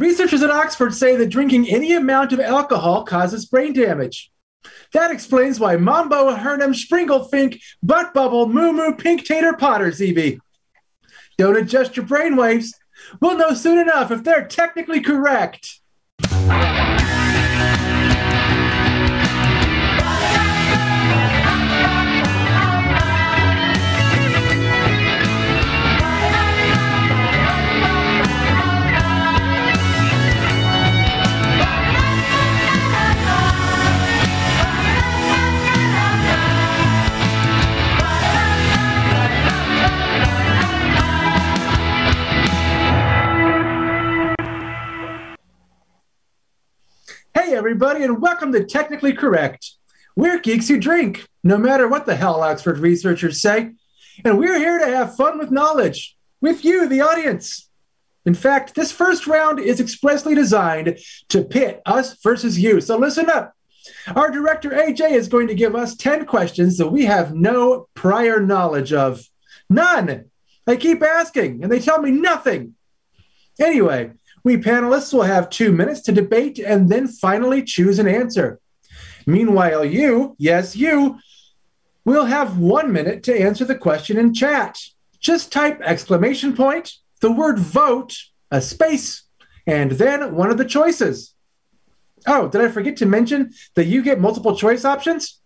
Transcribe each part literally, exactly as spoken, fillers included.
Researchers at Oxford say that drinking any amount of alcohol causes brain damage. That explains why Mambo, Hernum, Springle, Fink, Butt Bubble, Moo Moo, Pink Tater, Potter, Z B. Don't adjust your brainwaves. We'll know soon enough if they're technically correct. Everybody, and welcome to Technically Correct. We're Geeks Who Drink, no matter what the hell Oxford researchers say, and we're here to have fun with knowledge, with you, the audience. In fact, this first round is expressly designed to pit us versus you, so listen up. Our director, A J, is going to give us ten questions that we have no prior knowledge of. None. I keep asking, and they tell me nothing. Anyway, we panelists will have two minutes to debate and then finally choose an answer. Meanwhile, you, yes, you, will have one minute to answer the question in chat. Just type exclamation point, the word vote, a space, and then one of the choices. Oh, did I forget to mention that you get multiple choice options?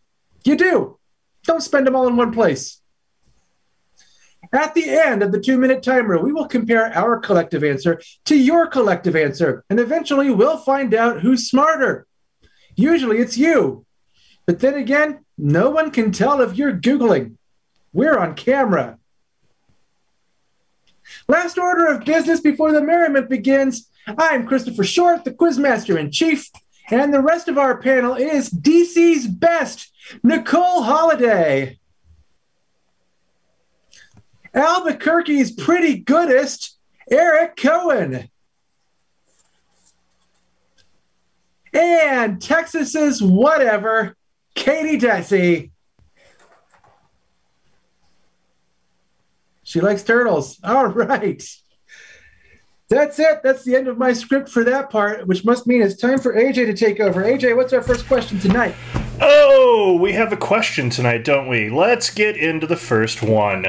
You do. Don't spend them all in one place. At the end of the two-minute timer, we will compare our collective answer to your collective answer, and eventually we'll find out who's smarter. Usually it's you. But then again, no one can tell if you're Googling. We're on camera. Last order of business before the merriment begins, I'm Christopher Short, the Quizmaster-in-Chief, and the rest of our panel is D C's best, Nicole Holliday, Albuquerque's pretty goodest, Eric Kohen, and Texas's whatever, Katie Dessi. She likes turtles. All right. That's it. That's the end of my script for that part, which must mean it's time for A J to take over. A J, what's our first question tonight? Oh, we have a question tonight, don't we? Let's get into the first one.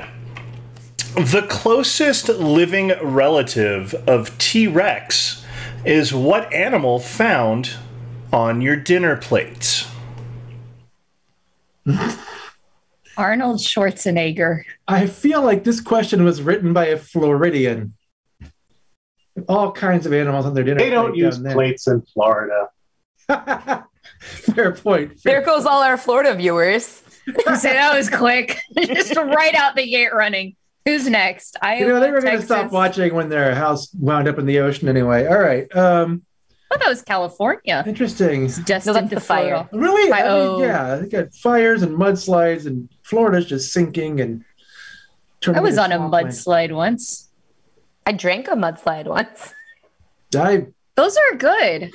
The closest living relative of T Rex is what animal found on your dinner plate? Arnold Schwarzenegger. I feel like this question was written by a Floridian. All kinds of animals on their dinner plate. They don't use plates in Florida. Fair point. Fair there goes point. All our Florida viewers. You say that was quick. Just right out the gate running. Who's next? I you know, they were going to stop watching when their house wound up in the ocean anyway. All right. Um, I thought that was California. Interesting. It's destined to fire. Really? I mean, yeah. They got fires and mudslides, and Florida's just sinking. And I was on a mudslide land. once. I drank a mudslide once. I, Those are good.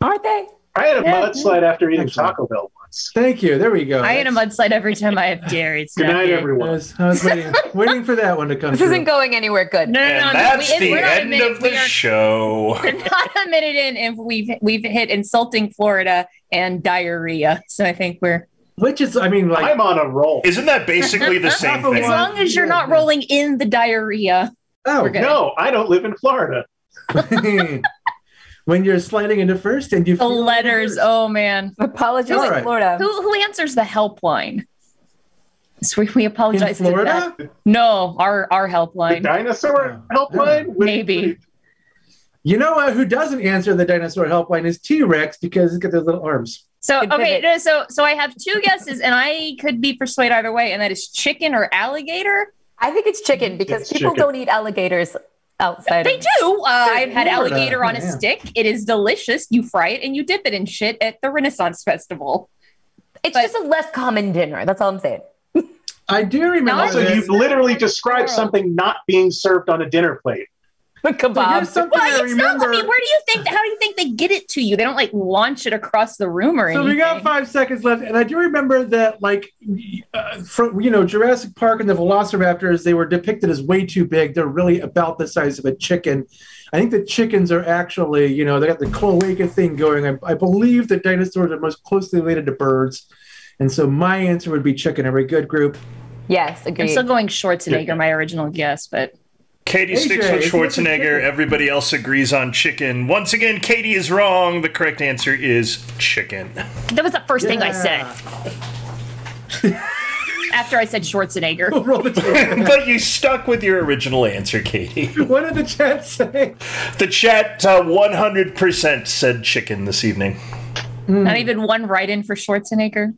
Aren't they? I had a yeah, mudslide yeah. after eating Actually. Taco Bell. Thank you. There we go. I That's... had a mudslide every time I have dairy. Good night, good. everyone. I was, I was waiting, waiting for that one to come. This through. Isn't going anywhere good. No, no, no. no that's we, the end of the show. We're not a minute in, if we've we've hit insulting Florida and diarrhea. So I think we're. Which is, I mean, like I'm on a roll. Isn't that basically the same thing? As long as you're not rolling in the diarrhea. Oh no, I don't live in Florida. When you're sliding into first and you the letters, first. oh man, apologies, right. Florida. Who, who answers the helpline? So we, we apologize. In Florida? To that. No, our our helpline. The dinosaur helpline, oh, maybe. You know uh, who doesn't answer the dinosaur helpline is T Rex because it's got those little arms. So okay, so so I have two guesses, and I could be persuaded either way, and that is chicken or alligator. I think it's chicken because it's people chicken. don't eat alligators. Outside they do. Uh, I've had alligator on a yeah. stick. It is delicious. You fry it and you dip it in shit at the Renaissance Festival. It's but just a less common dinner. That's all I'm saying. I do remember. Also, you've literally described something not being served on a dinner plate. A kebab. So well, I remember. Not, I mean, where do you think? How do you think they get it to you. They don't like launch it across the room or anything. So we got five seconds left, and I do remember that, like, uh, from, you know, Jurassic Park and the Velociraptors, they were depicted as way too big. They're really about the size of a chicken. I think the chickens are actually, you know, they got the cloaca thing going. I, I believe that dinosaurs are most closely related to birds, and so my answer would be chicken. Are we good, group? Yes, agreed. I'm still going Schwarzenegger, yeah. my original guess, but... Katie sticks with Schwarzenegger. Everybody else agrees on chicken. Once again, Katie is wrong. The correct answer is chicken. That was the first yeah. thing I said. After I said Schwarzenegger. But you stuck with your original answer, Katie. What did the chat say? The chat uh, one hundred percent said chicken this evening. Mm. Not even one write-in for Schwarzenegger?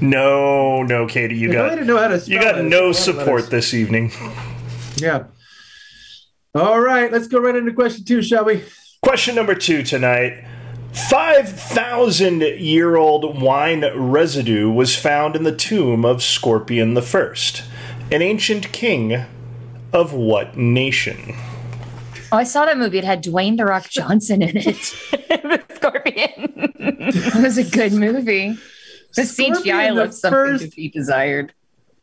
No, no, Katie. You got, didn't know how to you got no support this evening. Yeah. All right, let's go right into question two, shall we? Question number two tonight. five thousand year old wine residue was found in the tomb of Scorpion the First, an ancient king of what nation? Oh, I saw that movie. It had Dwayne "The Rock" Johnson in it. Scorpion. It was a good movie. The Scorpion C G I left something to be desired.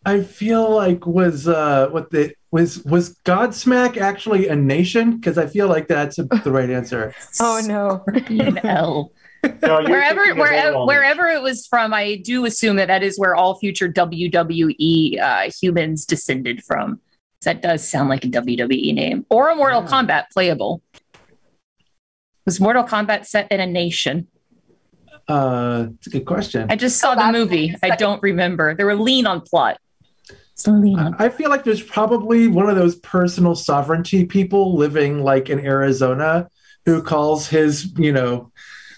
I feel like was uh, what the was was Godsmack actually a nation? Because I feel like that's a, the right answer. Oh no, no. no wherever wherever wherever it was from, I do assume that that is where all future W W E uh, humans descended from. That does sound like a W W E name or a Mortal yeah. Kombat playable. Was Mortal Kombat set in a nation? Uh, it's a good question. I just saw the movie. I don't remember. They were lean on plot. I feel like there's probably one of those personal sovereignty people living like in Arizona who calls his, you know,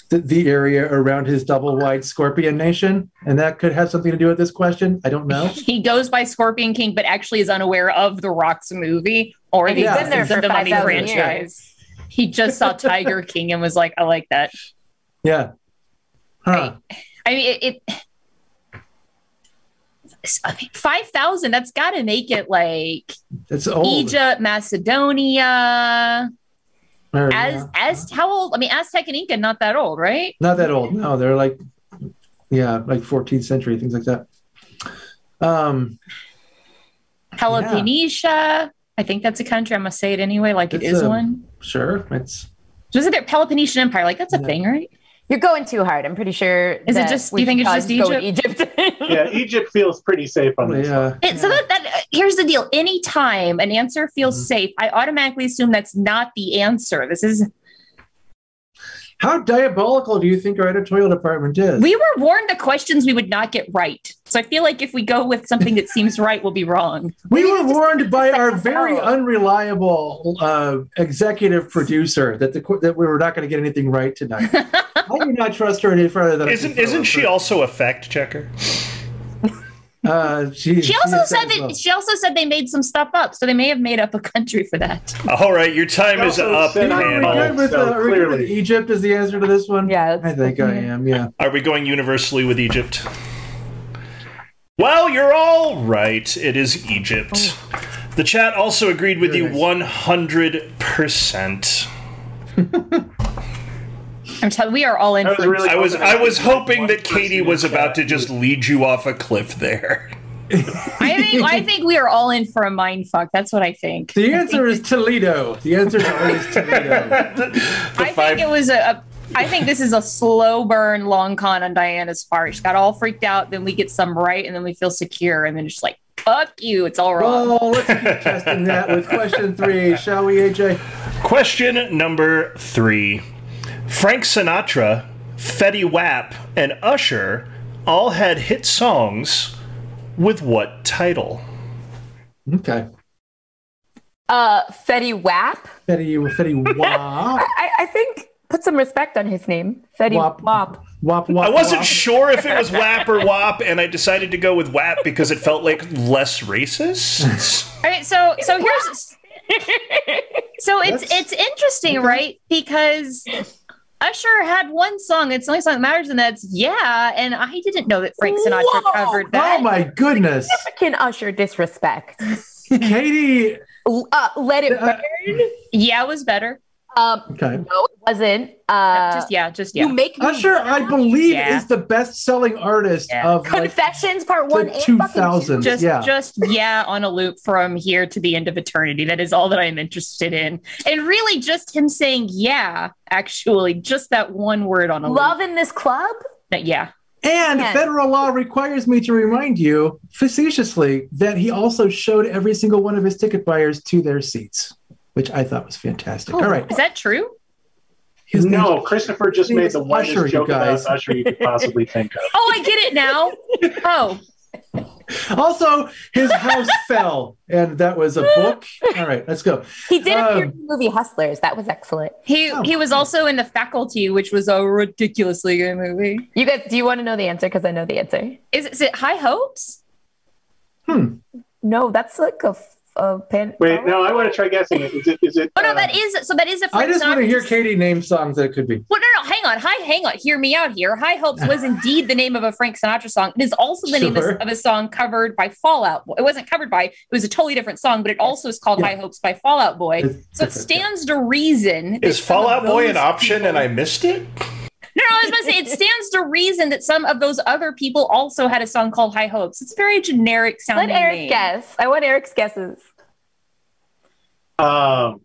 the, the area around his double-wide Scorpion Nation. And that could have something to do with this question. I don't know. He goes by Scorpion King, but actually is unaware of The Rock's movie or the yeah. been there for Mighty franchise. Yeah. He just saw Tiger King and was like, I like that. Yeah. Huh. I, I mean, it... it I mean, five thousand, that's got to make it like that's old. Egypt, Macedonia, or, as yeah. as how old? I mean, Aztec and Inca, not that old, right? Not that old. No, they're like, yeah, like fourteenth century, things like that. Um, Peloponnesia, yeah. I think that's a country. I'm going to say it anyway, like it's it is a, one. Sure. It's just so the Peloponnesian Empire. Like that's a yeah. thing, right? You're going too hard. I'm pretty sure. Is it just? Do you think it's just Egypt? Egypt? Yeah, Egypt feels pretty safe on this. Yeah. It, yeah. So that, that here's the deal. Anytime an answer feels mm-hmm. safe, I automatically assume that's not the answer. This is. How diabolical do you think our editorial department is? We were warned the questions we would not get right, so I feel like if we go with something that seems right, we'll be wrong. We, we were warned by our very out. unreliable uh, executive producer that the that we were not going to get anything right tonight. I do not trust her any further than isn't, I can isn't she her. also a fact checker? Uh, she, she also she said that well. she also said they made some stuff up, so they may have made up a country for that. All right, your time is up. Said, are we good with, so uh, are we good with Egypt is the answer to this one? Yeah, I think I am. Yeah. Are we going universally with Egypt? Well, you're all right. It is Egypt. The chat also agreed with you one hundred percent. I'm telling we are all in. I was, really I, was I was hoping that Katie was about to just lead you off a cliff there. I think I think we are all in for a mindfuck. That's what I think. The answer is Toledo. The answer is always Toledo. the, the I five... think it was a, a. I think this is a slow burn, long con on Diana's part. She got all freaked out. Then we get some right, and then we feel secure, and then it's just like fuck you. It's all wrong. Well, let's keep testing that with question three, shall we, A J? Question number three. Frank Sinatra, Fetty Wap, and Usher all had hit songs with what title? Okay. Uh, Fetty Wap? Fetty, Fetty Wap. I, I think put some respect on his name. Fetty Wap. Wap. Wap, wap, I wasn't wap. sure if it was W A P or W A P, and I decided to go with W A P because it felt like less racist. All right, so, so here's... so it's, it's interesting, okay. right? Because... Usher had one song. It's the only song that matters, and that's Yeah. And I didn't know that Frank Sinatra Whoa. covered that. Oh, my goodness. Significant Usher disrespect. Katie. Uh, let it uh, burn. Yeah, it was better. Um, okay. No, it wasn't. Uh, no, just yeah, just yeah. You make me Usher, laugh? I believe, yeah. is the best-selling artist yeah. of Confessions like, Part One and two thousand. Just, yeah. just yeah, on a loop from here to the end of eternity. That is all that I'm interested in, and really, just him saying yeah. Actually, just that one word on a Love loop. In this club. That, yeah. And Man. federal law requires me to remind you facetiously that he also showed every single one of his ticket buyers to their seats, which I thought was fantastic. Oh, all right. Is that true? His no, name, Christopher just made the one joke guys. about Usher you could possibly think of. Oh, I get it now. Oh. Also, his house fell, and that was a book. All right, let's go. He did um, appear in the movie Hustlers. That was excellent. He oh, he was also in The Faculty, which was a ridiculously good movie. You guys, do you want to know the answer? Because I know the answer. Is, is it High Hopes? Hmm. No, that's like a... Uh, pan- Wait, no, I want to try guessing it. Is it? Is it oh, no, uh, that is, so that is a Frank I just Sinatra. want to hear Katie name songs that it could be. Well, no, no, hang on. Hi, hang on. Hear me out here. High Hopes was indeed the name of a Frank Sinatra song. It is also the sure. name of, of a song covered by Fallout Boy. It wasn't covered by, it was a totally different song, but it also is called yeah. High Hopes by Fallout Boy. It's so it stands yeah. to reason. Is Fallout Boy an option people- and I missed it? No, no, I was going to say, it stands to reason that some of those other people also had a song called High Hopes. It's very generic sounding. Let Eric name. guess. I want Eric's guesses. Um,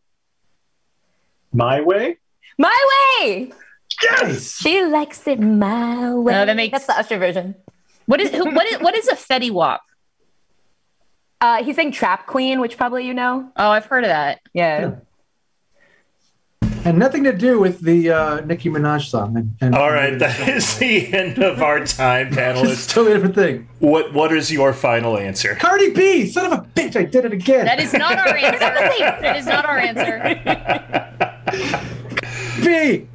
My Way? My Way! Yes! She likes it my way. No, that makes... That's the Usher version. What is who, what is what is a Fetty Wap? Uh, he's saying Trap Queen, which probably you know. Oh, I've heard of that. Yeah. yeah. And nothing to do with the uh, Nicki Minaj song. And, and All right, that song. is the end of our time, panelists. It's a totally different thing. What What is your final answer? Cardi B, son of a bitch, I did it again. That is not our answer. That is not our answer. B.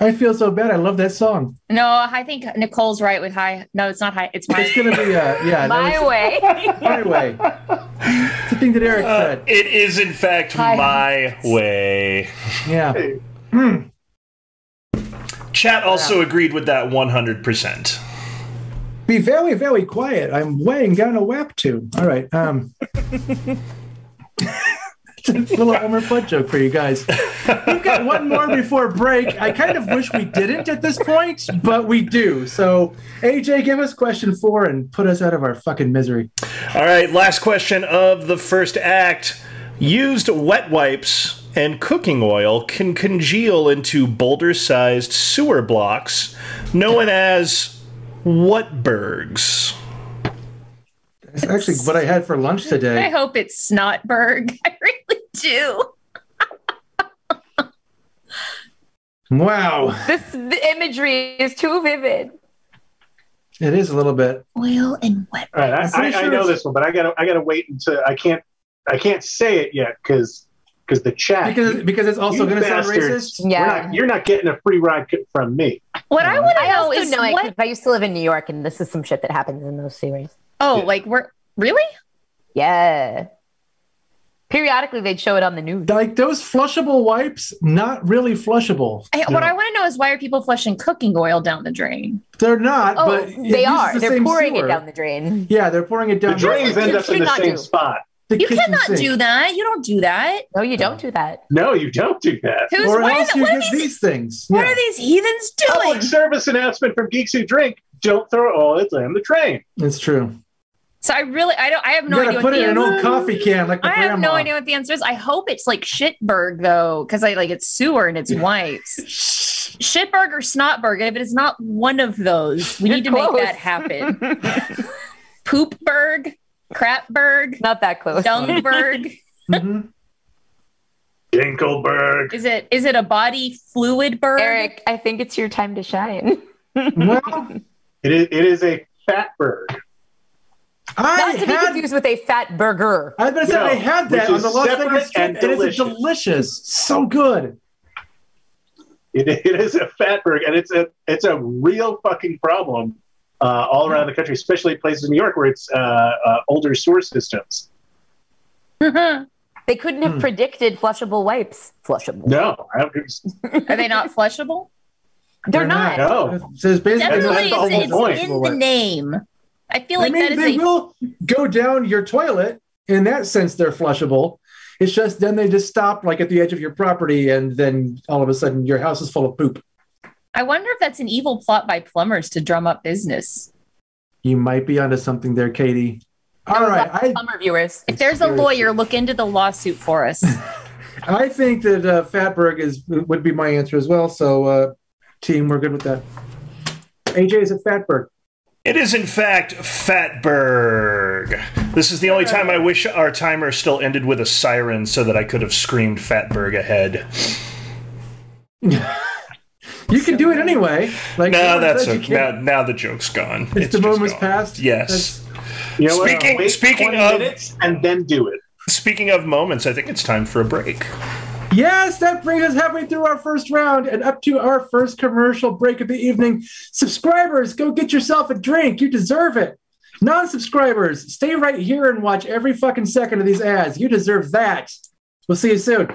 I feel so bad. I love that song. No, I think Nicole's right with high. No, it's not high. It's my. It's gonna be uh, yeah. My no, way. My way. It's the thing that Eric said. Uh, it is in fact high my heights. way. Yeah. Hey. Mm. Chat also yeah. agreed with that one hundred percent. Be very, very quiet. I'm weighing down a W A P tube. All right. Um. It's a little Homer Flood joke for you guys. We've got one more before break. I kind of wish we didn't at this point, but we do. So, A J, give us question four and put us out of our fucking misery. All right, last question of the first act. Used wet wipes and cooking oil can congeal into boulder-sized sewer blocks known as what bergs? It's actually what I had for lunch today. I hope it's Snotberg. I really do. Wow. This the imagery is too vivid. It is a little bit. Oil and wet. All right, I, I, sure I know this one, but I gotta I gotta wait until I can't I can't say it yet because because the chat because you, because it's also gonna bastards, sound racist. Yeah, not, you're not getting a free ride from me. What um, I want to know is know what it, I used to live in New York, and this is some shit that happens in those series. Oh, yeah. like we're really? Yeah. Periodically, they'd show it on the news. Like those flushable wipes, not really flushable. I, what I want to know is why are people flushing cooking oil down the drain? They're not, oh, but they are. The they're pouring sewer. it down the drain. Yeah, they're pouring it down. The drains end up in the same do. spot. The you cannot sink. do that. You don't do that. No, you don't do that. No, you don't do that. Who's, or what else the, you what get these, these things. What yeah. are these heathens doing? Public service announcement from Geeks Who Drink: don't throw oil at the train. It's true. So I really, I don't, I have no idea. Put what it the in an old is. coffee can, like my I grandma. have no idea what the answer is. I hope it's like Shitberg though, because I like it's sewer and it's wipes. Shitberg or Snotberg, and if it is not one of those, we You're need to close. make that happen. Poopberg, Crapberg, not that close. Dungberg, mm-hmm. Dinkleberg. Is it? Is it a body fluid berg? Eric, I think it's your time to shine. Well, it is. It is a fatberg. I Not to be had, confused with a fat burger. I was going to say, no, I had that on the Las Vegas trip, and, and it's delicious. So good. It, it is a fat burger, and it's a it's a real fucking problem uh, all around the country, especially places in New York where it's uh, uh, older sewer systems. Mm-hmm. They couldn't have mm. predicted flushable wipes. Flushable. No. I don't, Are they not flushable? They're, They're not. not. No. So it's basically Definitely, that's the it's, whole it's in the name. I feel like I mean, that is they a... will go down your toilet. In that sense, they're flushable. It's just then they just stop like at the edge of your property, and then all of a sudden your house is full of poop. I wonder if that's an evil plot by plumbers to drum up business. You might be onto something there, Katie. All no, right. I, plumber viewers. If there's a lawyer, look into the lawsuit for us. I think that uh, Fatberg is, would be my answer as well. So, uh, team, we're good with that. A J, is it Fatberg? It is, in fact, Fatberg. This is the only time I wish our timer still ended with a siren so that I could have screamed Fatberg ahead. You can do it anyway. Like, no, that's a, now, now the joke's gone. It's, it's the moment's passed. Yes. You know, speaking wait speaking of minutes and then do it. Speaking of moments, I think it's time for a break. Yes, that brings us halfway through our first round and up to our first commercial break of the evening. Subscribers, go get yourself a drink. You deserve it. Non-subscribers, stay right here and watch every fucking second of these ads. You deserve that. We'll see you soon.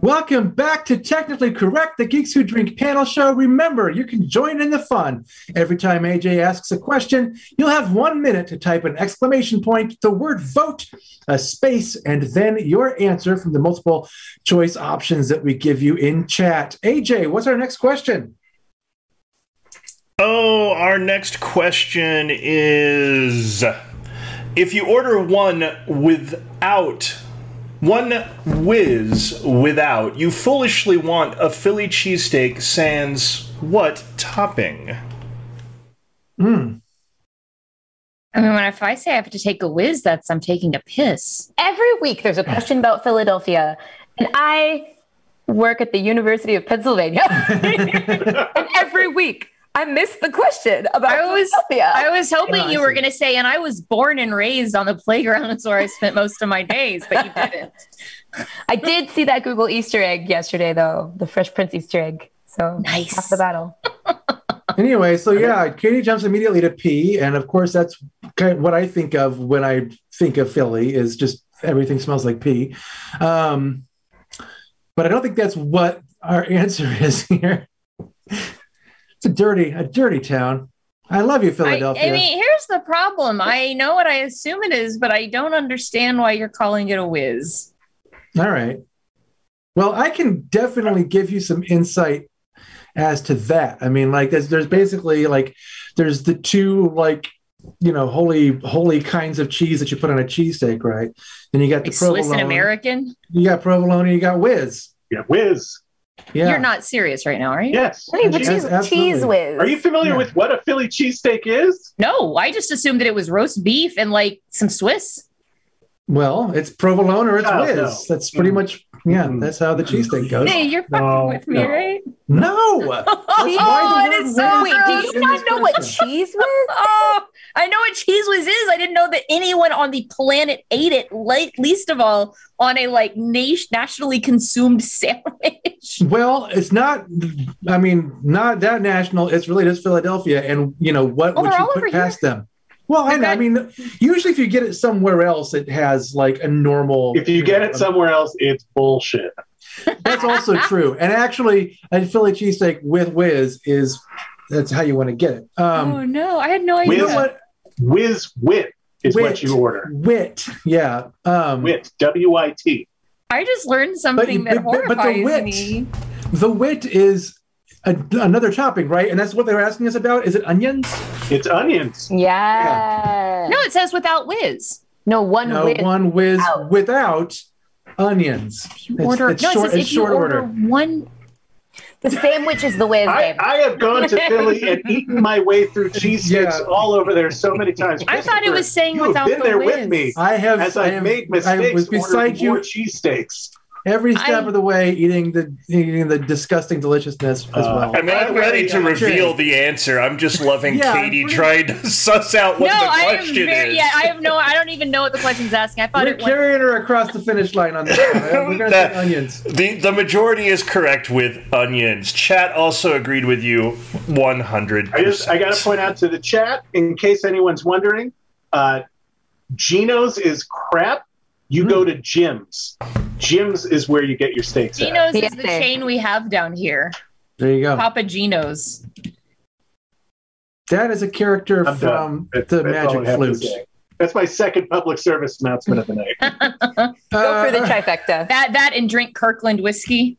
Welcome back to Technically Correct, the Geeks Who Drink panel show. Remember, you can join in the fun. Every time A J asks a question, you'll have one minute to type an exclamation point, the word vote, a space, and then your answer from the multiple choice options that we give you in chat. A J, what's our next question? Oh, our next question is, if you order one without... One whiz without. You foolishly want a Philly cheesesteak sans what topping? Mm. I mean, if I say I have to take a whiz, that's I'm taking a piss. Every week there's a question about Philadelphia, and I work at the University of Pennsylvania. And every week I missed the question about I was, Philadelphia. I was hoping oh, you were going to say, and I was born and raised on the playground. That's where I spent most of my days, but you didn't. I did see that Google Easter egg yesterday, though. The Fresh Prince Easter egg. So nice. Half the battle. Anyway, so yeah, Katie jumps immediately to pee. And of course, that's kind of what I think of when I think of Philly is just everything smells like pee. Um, but I don't think that's what our answer is here. A dirty, a dirty town. I love you, Philadelphia. I, I mean, here's the problem. I know what I assume it is, but I don't understand why you're calling it a whiz. All right. Well, I can definitely give you some insight as to that. I mean, like, there's, there's basically like, there's the two like, you know, holy, holy kinds of cheese that you put on a cheesesteak, right? Then you got the provolone. Swiss and American. You got provolone. And you got whiz. Yeah, whiz. Yeah. You're not serious right now, are you? Yes. Wait, but cheese, cheese whiz. Are you familiar yeah. with what a Philly cheesesteak is? No, I just assumed that it was roast beef and like some Swiss. Well, it's provolone or it's oh, whiz. No. That's pretty much, yeah, mm-hmm. that's how the cheesesteak goes. Hey, you're fucking no, with me, no. right? No! That's oh, it is so weird. Do you not know person. What cheese whiz? Oh, I know what cheese whiz is. I didn't know that anyone on the planet ate it, like, least of all on a like na nationally consumed sandwich. Well, it's not, I mean, not that national. It's really just Philadelphia. And, you know, what well, would you put past here. Them? Well, I know. I mean, usually if you get it somewhere else, it has like a normal. If you, you get know, it somewhere else, it's bullshit. That's also true. And actually, a Philly cheesesteak with whiz is that's how you want to get it. Um, oh no, I had no idea. Whiz, what, whiz wit is wit, what you order. Wit, yeah. Um, wit, W I T. I just learned something but, that but, horrifies but the wit, me. The wit is. A, another topping, right? And that's what they were asking us about. Is it onions? It's onions. Yeah. yeah. No, it says without whiz. No one. No whiz one whiz without, without onions. If you order, it's, it's no, short, it says it's if short you order, order one. The sandwich is the whiz. I, I have gone to Philly and eaten my way through cheese sticks yeah. all over there so many times. I thought it was saying without the whiz. You've been there with me. I have. As I've made mistakes, I was beside you. Cheese steaks. Every step I, of the way, eating the eating the disgusting deliciousness as well. Uh, I mean, I'm ready to reveal the answer. I'm just loving yeah, Katie trying to suss out what no, the question I am very, is. Yeah, I have no. I don't even know what the question's asking. I thought we're it carrying went... her across the finish line on this. We're gonna that, say onions. The the majority is correct with onions. Chat also agreed with you one hundred percent. I just I got to point out to the chat in case anyone's wondering. Uh, Gino's is crap. You mm. go to Jim's. Jim's is where you get your steaks. Gino's at. Is the chain we have down here. There you go. Papa Gino's. That is a character I'm from done. The it's, Magic Flute. That's my second public service announcement of the night. Go for the trifecta. That that and drink Kirkland whiskey.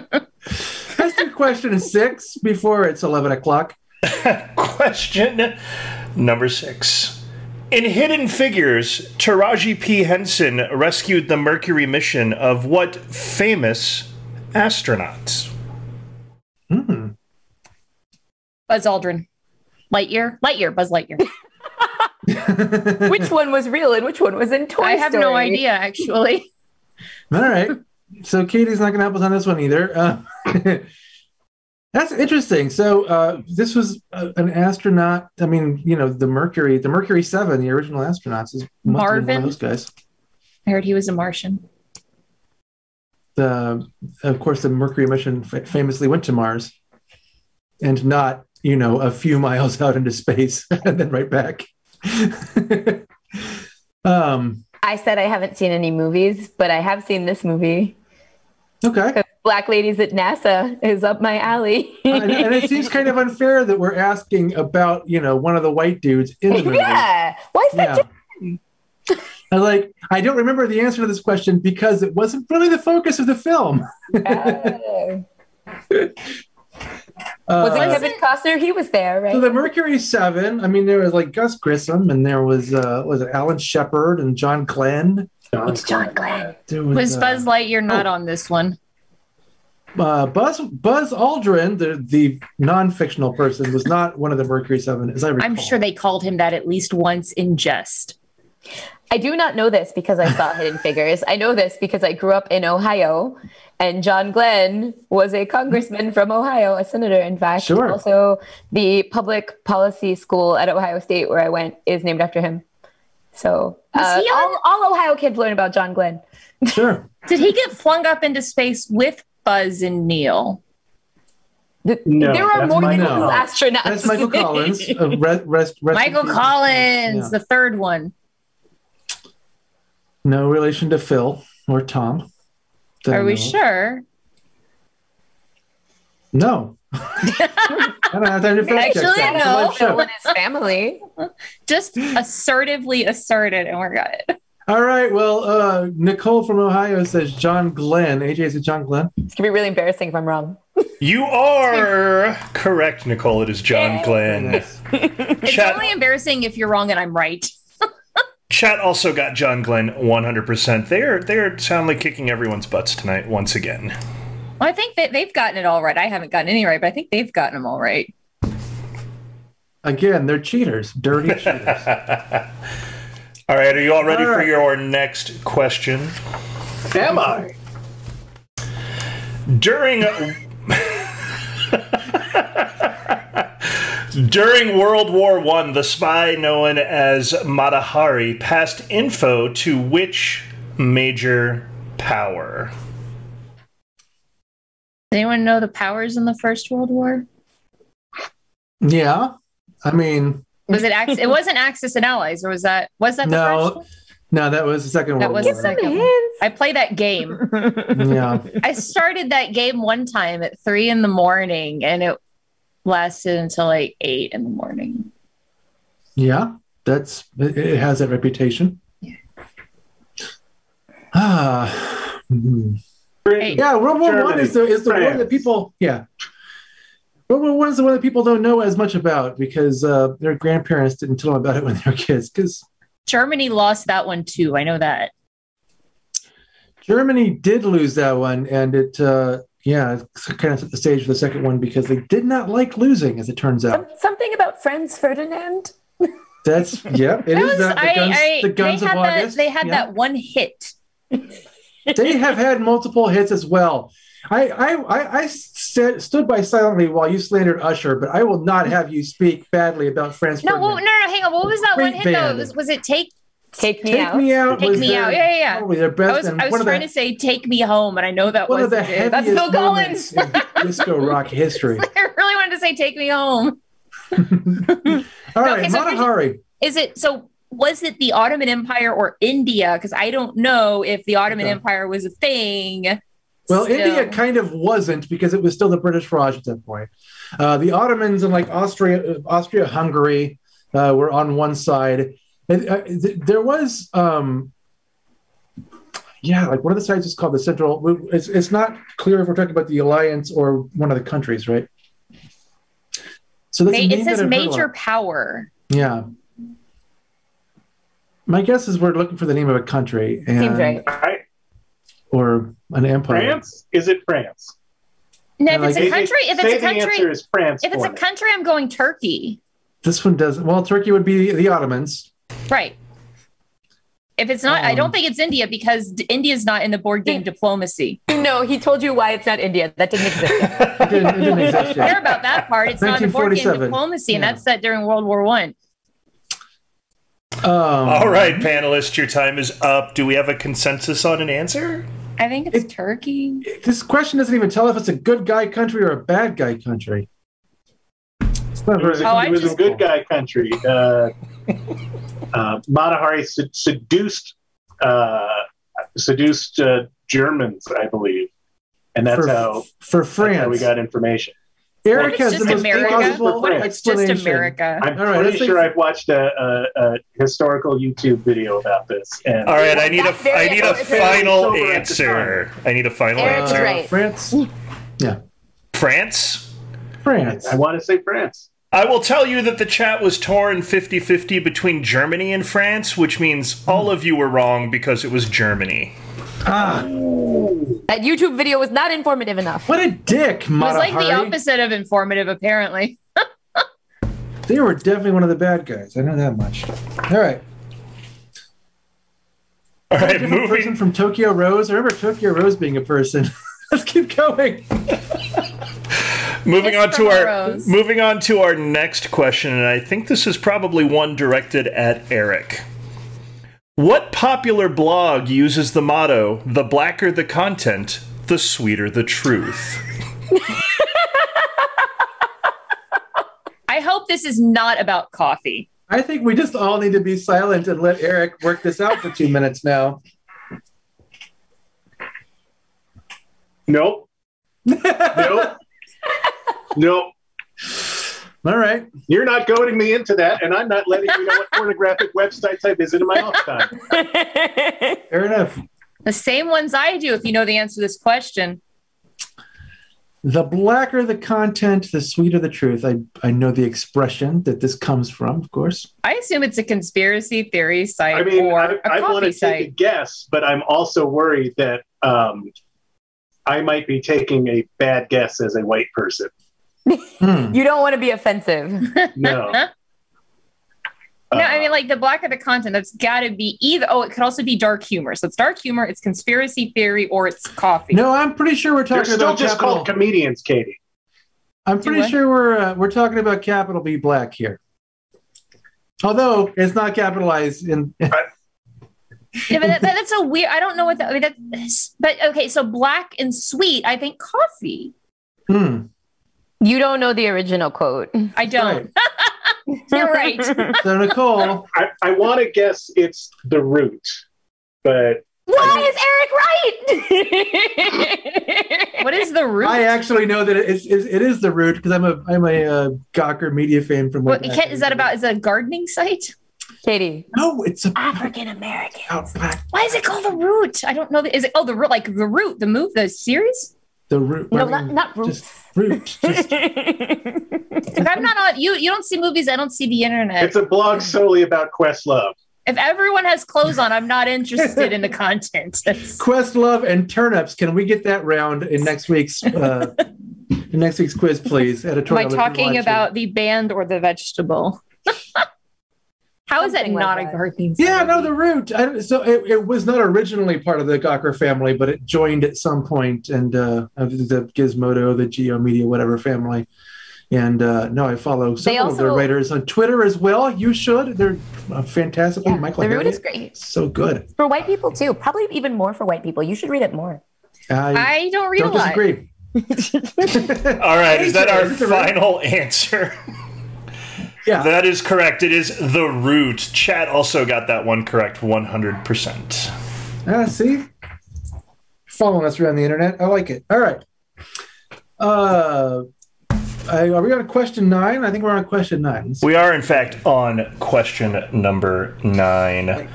Let's do question six before it's eleven o'clock. Question number six. In Hidden Figures, Taraji P. Henson rescued the Mercury mission of what famous astronauts? Hmm. Buzz Aldrin. Lightyear? Lightyear, Buzz Lightyear. Which one was real and which one was in Toy Story? I have no idea, actually. All right. So Katie's not going to help us on this one either. Uh, that's interesting. So uh, this was a, an astronaut. I mean, you know, the Mercury, the Mercury Seven, the original astronauts is Marvin. One of those guys. I heard he was a Martian. The, of course, the Mercury mission f- famously went to Mars, and not, you know, a few miles out into space and then right back. um, I said I haven't seen any movies, but I have seen this movie. Okay. Black Ladies at NASA is up my alley. and, and it seems kind of unfair that we're asking about, you know, one of the white dudes in the movie. Yeah. Why is that yeah. different? I like, I don't remember the answer to this question because it wasn't really the focus of the film. uh. Was it uh, Kevin Costner? He was there, right? So the Mercury Seven. I mean, there was like Gus Grissom, and there was uh, was it Alan Shepard and John Glenn. John it's John Glenn. Was, was Buzz Lightyear not oh, on this one? Uh, Buzz Buzz Aldrin, the the non-fictional person, was not one of the Mercury Seven, as I recall. I'm sure they called him that at least once in jest. I do not know this because I saw Hidden Figures. I know this because I grew up in Ohio, and John Glenn was a congressman from Ohio, a senator, in fact. Sure. Also, the public policy school at Ohio State where I went is named after him. So uh, he all, all Ohio kids learn about John Glenn. Sure. Did he get flung up into space with Buzz and Neil? The, no, there are more than two astronauts. That's Michael Collins. Uh, rest, rest, rest Michael Collins, yeah. The third one. No relation to Phil or Tom. Are we sure? No. I don't have time to fact Actually, check no. Phil and his family. Just assertively asserted, and we're got it. All right. Well, uh, Nicole from Ohio says John Glenn. A J, is it John Glenn? It's going to be really embarrassing if I'm wrong. You are correct, Nicole. It is John Yay. Glenn. Yes. It's Chat- only embarrassing if you're wrong and I'm right. Chat also got John Glenn one hundred percent. They're they're soundly kicking everyone's butts tonight once again. Well, I think that they've gotten it all right. I haven't gotten any right, but I think they've gotten them all right. Again, they're cheaters, dirty cheaters. All right, are you all ready all right. for your next question? Am I? During During World War One, the spy known as Mata Hari passed info to which major power? Does anyone know the powers in the First World War? Yeah, I mean, was it? Ax- it wasn't Axis and Allies, or was that? Was that the no, First World? No, that was the Second that World was War. That was the second. I play that game. Yeah, I started that game one time at three in the morning, and it lasted until like eight in the morning. Yeah, that's it has that reputation. Yeah. Ah. Mm. Hey, yeah, World War One is the is the France. One that people yeah. World War One is the one that people don't know as much about because uh, their grandparents didn't tell them about it when they were kids. Because Germany lost that one too. I know that. Germany did lose that one, and it. Uh, Yeah, it kind of set the stage for the second one because they did not like losing, as it turns out. Something about Franz Ferdinand. That's yeah. It that is was, that, the guns, I, I, the guns of August. That, they had yeah. that one hit. They have had multiple hits as well. I I I, I st- stood by silently while you slandered Usher, but I will not have you speak badly about Franz no, Ferdinand. Well, no, no, hang on. What was that Great one hit? Band. Though was, was it take? Take me take out. Take me out. Take me their, out. Yeah, yeah, yeah. Best I was, I was trying the, to say "Take Me Home," and I know that wasn't it. That's Phil Collins. Disco rock history. I really wanted to say "Take Me Home." All no, right, okay, so Mata Hari. Is it so? Was it the Ottoman Empire or India? Because I don't know if the Ottoman no. Empire was a thing. Well, still. India kind of wasn't because it was still the British Raj at that point. Uh, the Ottomans and like Austria, Austria-Hungary uh, were on one side. And uh, th- there was, um, yeah, like one of the sides is called the Central. It's, it's not clear if we're talking about the Alliance or one of the countries, right? So Ma- it says major power. Yeah. My guess is we're looking for the name of a country. And, seems right. I, or an empire. France? Is it France? No, if it's like, a country, if it's a country, is France if it's a country, I'm going Turkey. This one doesn't. Well, Turkey would be the Ottomans. Right. If it's not, um, I don't think it's India because India's not in the board game he, diplomacy. No, he told you why it's not India. That didn't exist yet. It didn't, it didn't exist yet. Care about that part. It's not in the board game diplomacy, yeah. And that's set during World War One. Um, All right, panelists, your time is up. Do we have a consensus on an answer? I think it's it, Turkey. This question doesn't even tell if it's a good guy country or a bad guy country. It's not it was, a, oh, it was just, a good guy country. Uh, uh, Mata Hari sed- seduced uh, seduced uh, Germans, I believe, and that's for, how for France how we got information. Eric has the most plausible explanation. Just America. I'm right, pretty sure I've watched a, a, a historical YouTube video about this. And all right, I need a I need a final answer. I need a final answer. Right. France. Yeah. France? France. I want to say France. I will tell you that the chat was torn fifty-fifty between Germany and France, which means all of you were wrong because it was Germany. Ah. That YouTube video was not informative enough. What a dick, Mata Hari. It was like the opposite of informative, apparently. They were definitely one of the bad guys. I know that much. All right. All right, moving. A person from Tokyo Rose. I remember Tokyo Rose being a person. Let's keep going. Moving on to our Rose. moving on to our next question, and I think this is probably one directed at Eric. What popular blog uses the motto, the blacker the content, the sweeter the truth? I hope this is not about coffee. I think we just all need to be silent and let Eric work this out for two minutes now. Nope. Nope. Nope. All right. You're not goading me into that, and I'm not letting you know what pornographic websites I visit in my off time. Fair enough. The same ones I do, if you know the answer to this question. The blacker the content, the sweeter the truth. I, I know the expression that this comes from, of course. I assume it's a conspiracy theory site I mean, or I, a I coffee want to site. Take a guess, but I'm also worried that um, I might be taking a bad guess as a white person. hmm. You don't want to be offensive. No. uh, no, I mean, like, the blacker the content, that's got to be either... Oh, it could also be dark humor. So it's dark humor, it's conspiracy theory, or it's coffee. No, I'm pretty sure we're talking They're still about... still just capital... called comedians, Katie. I'm pretty what? sure we're uh, we're talking about capital B black here. Although, it's not capitalized in... I... yeah, but that, that's a weird... I don't know what that... I mean, that, but, okay, so black and sweet, I think coffee. Hmm. You don't know the original quote. I don't. Right. You're right. So, Nicole. I, I want to guess it's The Root, but... Why is Eric right? What is The Root? I actually know that it is, it is The Root because I'm a I'm a uh, Gawker media fan from... What, what is that about? Is that a gardening site? Katie. No, it's a... African-American. Why is it called The Root? I don't know. The, is it... Oh, The Root, like The Root, the move, the series? The root, no, not, not roots. Just root. Just... If I'm not on, you you don't see movies. I don't see the internet. It's a blog solely about Questlove. If everyone has clothes on, I'm not interested in the content. It's... Questlove and turnips. Can we get that round in next week's uh, in next week's quiz, please? Editorial. Am I talking about it? The band or the vegetable? How is that not like a gardening? Yeah, no, The Root. I, so it, it was not originally part of the Gawker family, but it joined at some point, and uh, the Gizmodo, the Geo Media, whatever family. And uh, no, I follow some also, of their writers on Twitter as well. You should. They're uh, fantastic. Yeah, Michael The Root Harriet. Is great. So good for white people too. Probably even more for white people. You should read it more. I, I don't read don't a lot. Disagree. All right, is that our final answer? Yeah. That is correct. It is The Root. Chat also got that one correct one hundred percent. Ah, see? Following us around the internet. I like it. All right. Uh, Uh, are we on question nine? I think we're on question nine. We are, in fact, on question number nine.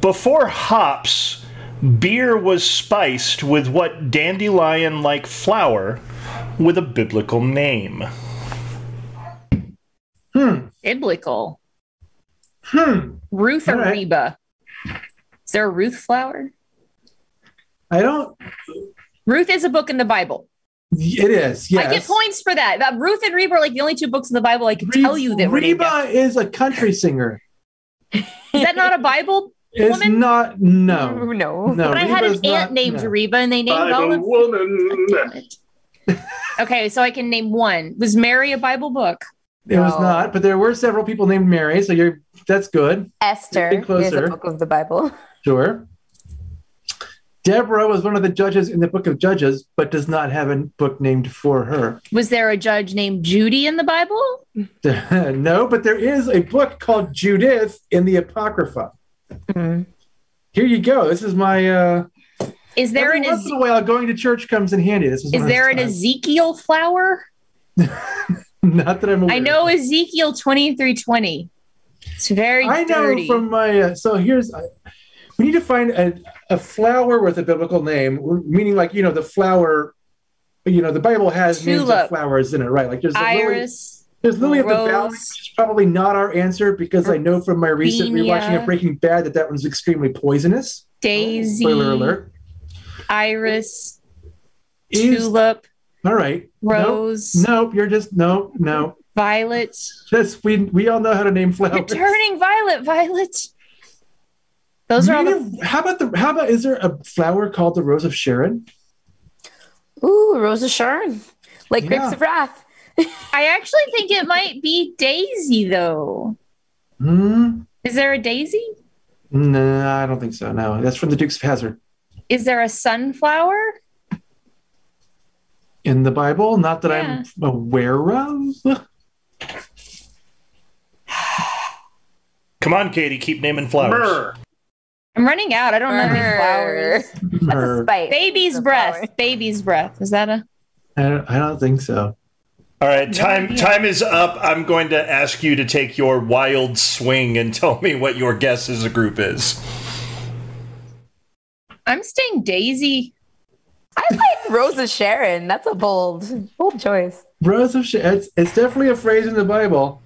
Before hops, beer was spiced with what dandelion-like flower with a biblical name? Hmm. Biblical. Hmm. Ruth or right. Reba? Is there a Ruth flower? I don't... Ruth is a book in the Bible. It is, yes. I get points for that. That Ruth and Reba are like the only two books in the Bible I can Re tell you that Reba is a country singer. Is that not a Bible woman? It's not, no. No. no but Reba's I had an aunt not, named no. Reba, and they named I'm all a of woman. Them. Okay, so I can name one. Was Mary a Bible book? It no. was not, but there were several people named Mary, so you're that's good. Esther is a book of the Bible. Sure. Deborah was one of the judges in the Book of Judges, but does not have a book named for her. Was there a judge named Judy in the Bible? No, but there is a book called Judith in the Apocrypha. Mm-hmm. Here you go. This is my... Uh, is there every an once in a while, going to church comes in handy. This is is there an Ezekiel flower? Not that I'm aware. I know Ezekiel twenty-three twenty. It's very I dirty. know from my... Uh, so here's... Uh, we need to find a, a flower with a biblical name, meaning like, you know, the flower, you know, the Bible has Tulip. names of flowers in it, right? Like there's the Iris, lily, there's Lily Rose. of the Valley, which is probably not our answer because I know from my recent rewatching of Breaking Bad that that one's extremely poisonous. Daisy. Spoiler alert. Iris. Is, Tulip. All right. Rose. Nope, nope, you're just, no, no. Violet. Yes, we, we all know how to name flowers. You're turning violet, Violet. Those are all the... How about the? How about is there a flower called the Rose of Sharon? Ooh, Rose of Sharon, like yeah. Grapes of Wrath. I actually think it might be Daisy, though. Mm. Is there a Daisy? No, I don't think so. No, that's from the Dukes of Hazzard. Is there a sunflower in the Bible? Not that yeah. I'm aware of. Come on, Katie, keep naming flowers. Burr. I'm running out. I don't know flowers. That's a spike. Baby's That's breath. Flower. Baby's breath. Is that a? I don't, I don't think so. All right, time no time is up. I'm going to ask you to take your wild swing and tell me what your guess as a group is. I'm staying Daisy. I like Rose of Sharon. That's a bold, bold choice. Rose of Sharon. It's, it's definitely a phrase in the Bible.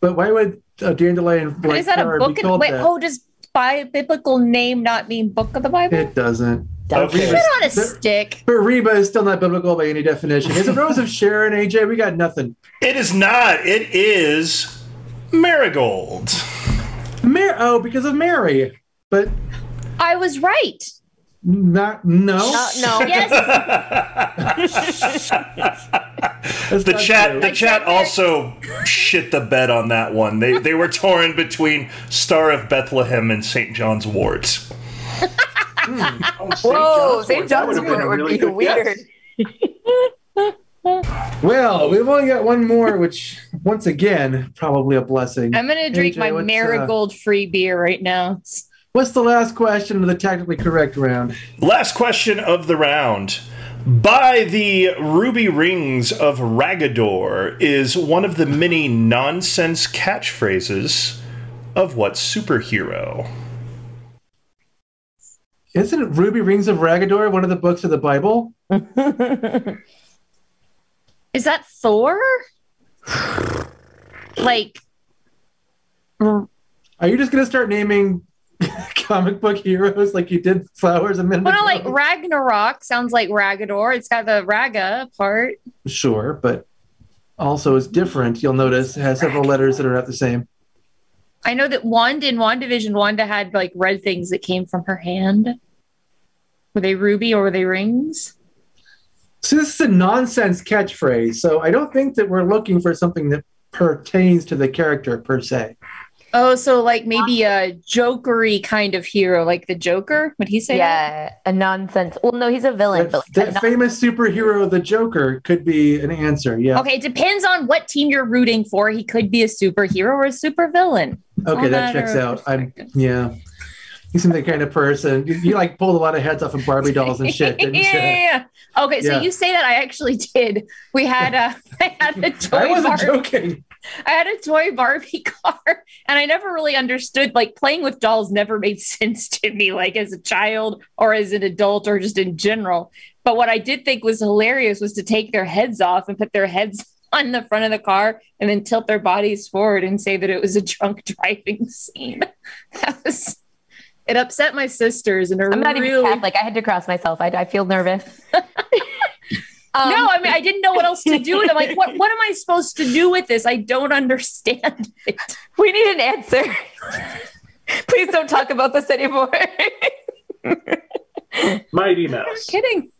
But why would a dandelion? Like, is that a book? In, wait, that? oh, just. By biblical name not mean book of the Bible? It doesn't. Don't okay. put on a stick. But Reba is still not biblical by any definition. Is it Rose of Sharon, A J? We got nothing. It is not. It is marigold. Mar oh, because of Mary. But I was right. Not no. Not, no. Yes. the chat true. the chat also shit the bed on that one. They they were torn between Star of Bethlehem and Saint John's Wort. mm. oh, Whoa, Saint John's Wort would, would be really weird. Well, we've only got one more, which once again, probably a blessing. I'm gonna drink A J, my marigold uh, free beer right now. It's What's the last question of the technically correct round? Last question of the round. By the ruby rings of Ragador is one of the many nonsense catchphrases of what superhero? Isn't Ruby Rings of Ragador one of the books of the Bible? Is that Thor? Like... Are you just going to start naming... comic book heroes like you did flowers a minute well, ago. No, like Ragnarok sounds like Ragador. It's got the Raga part. Sure, but also is different. You'll notice it has several Ragnarok. letters that are not the same. I know that Wanda in WandaVision, Wanda had like red things that came from her hand. Were they ruby or were they rings? So this is a nonsense catchphrase. So I don't think that we're looking for something that pertains to the character per se. Oh, so like maybe a jokery kind of hero, like the Joker? Would he say yeah, that? A nonsense. Well, no, he's a villain. That, but like that famous superhero, the Joker, could be an answer, yeah. Okay, it depends on what team you're rooting for. He could be a superhero or a supervillain. Okay, that checks out. I'm, yeah. He seems like the kind of person. You, you like pulled a lot of heads off of Barbie dolls and shit, didn't you? Yeah, yeah, yeah. Okay, so yeah. You say that, I actually did. We had a, I had a toy I wasn't Barbie. joking. I had a toy Barbie car, and I never really understood, like, playing with dolls never made sense to me, like as a child or as an adult or just in general. But what I did think was hilarious was to take their heads off and put their heads on the front of the car and then tilt their bodies forward and say that it was a drunk driving scene. That was... It upset my sisters, and I'm not really... even Catholic. I had to cross myself. I, I feel nervous. um, no, I mean, I didn't know what else to do with it. I'm like, what, what am I supposed to do with this? I don't understand it. We need an answer. Please don't talk about this anymore. Mighty Mouse. I'm kidding.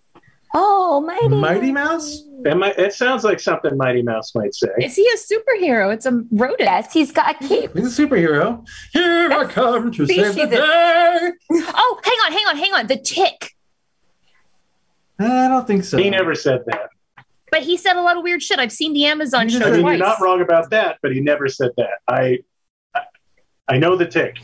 Oh, Mighty Mighty Mouse? Am I, it sounds like something Mighty Mouse might say. Is he a superhero? It's a rodent. Yes, he's got a cape. He's a superhero. Here That's I come to save the day. Oh, hang on, hang on, hang on. The Tick. I don't think so. He never said that. But he said a lot of weird shit. I've seen the Amazon show. I mean, twice. You're not wrong about that, but he never said that. I, I, I know The Tick.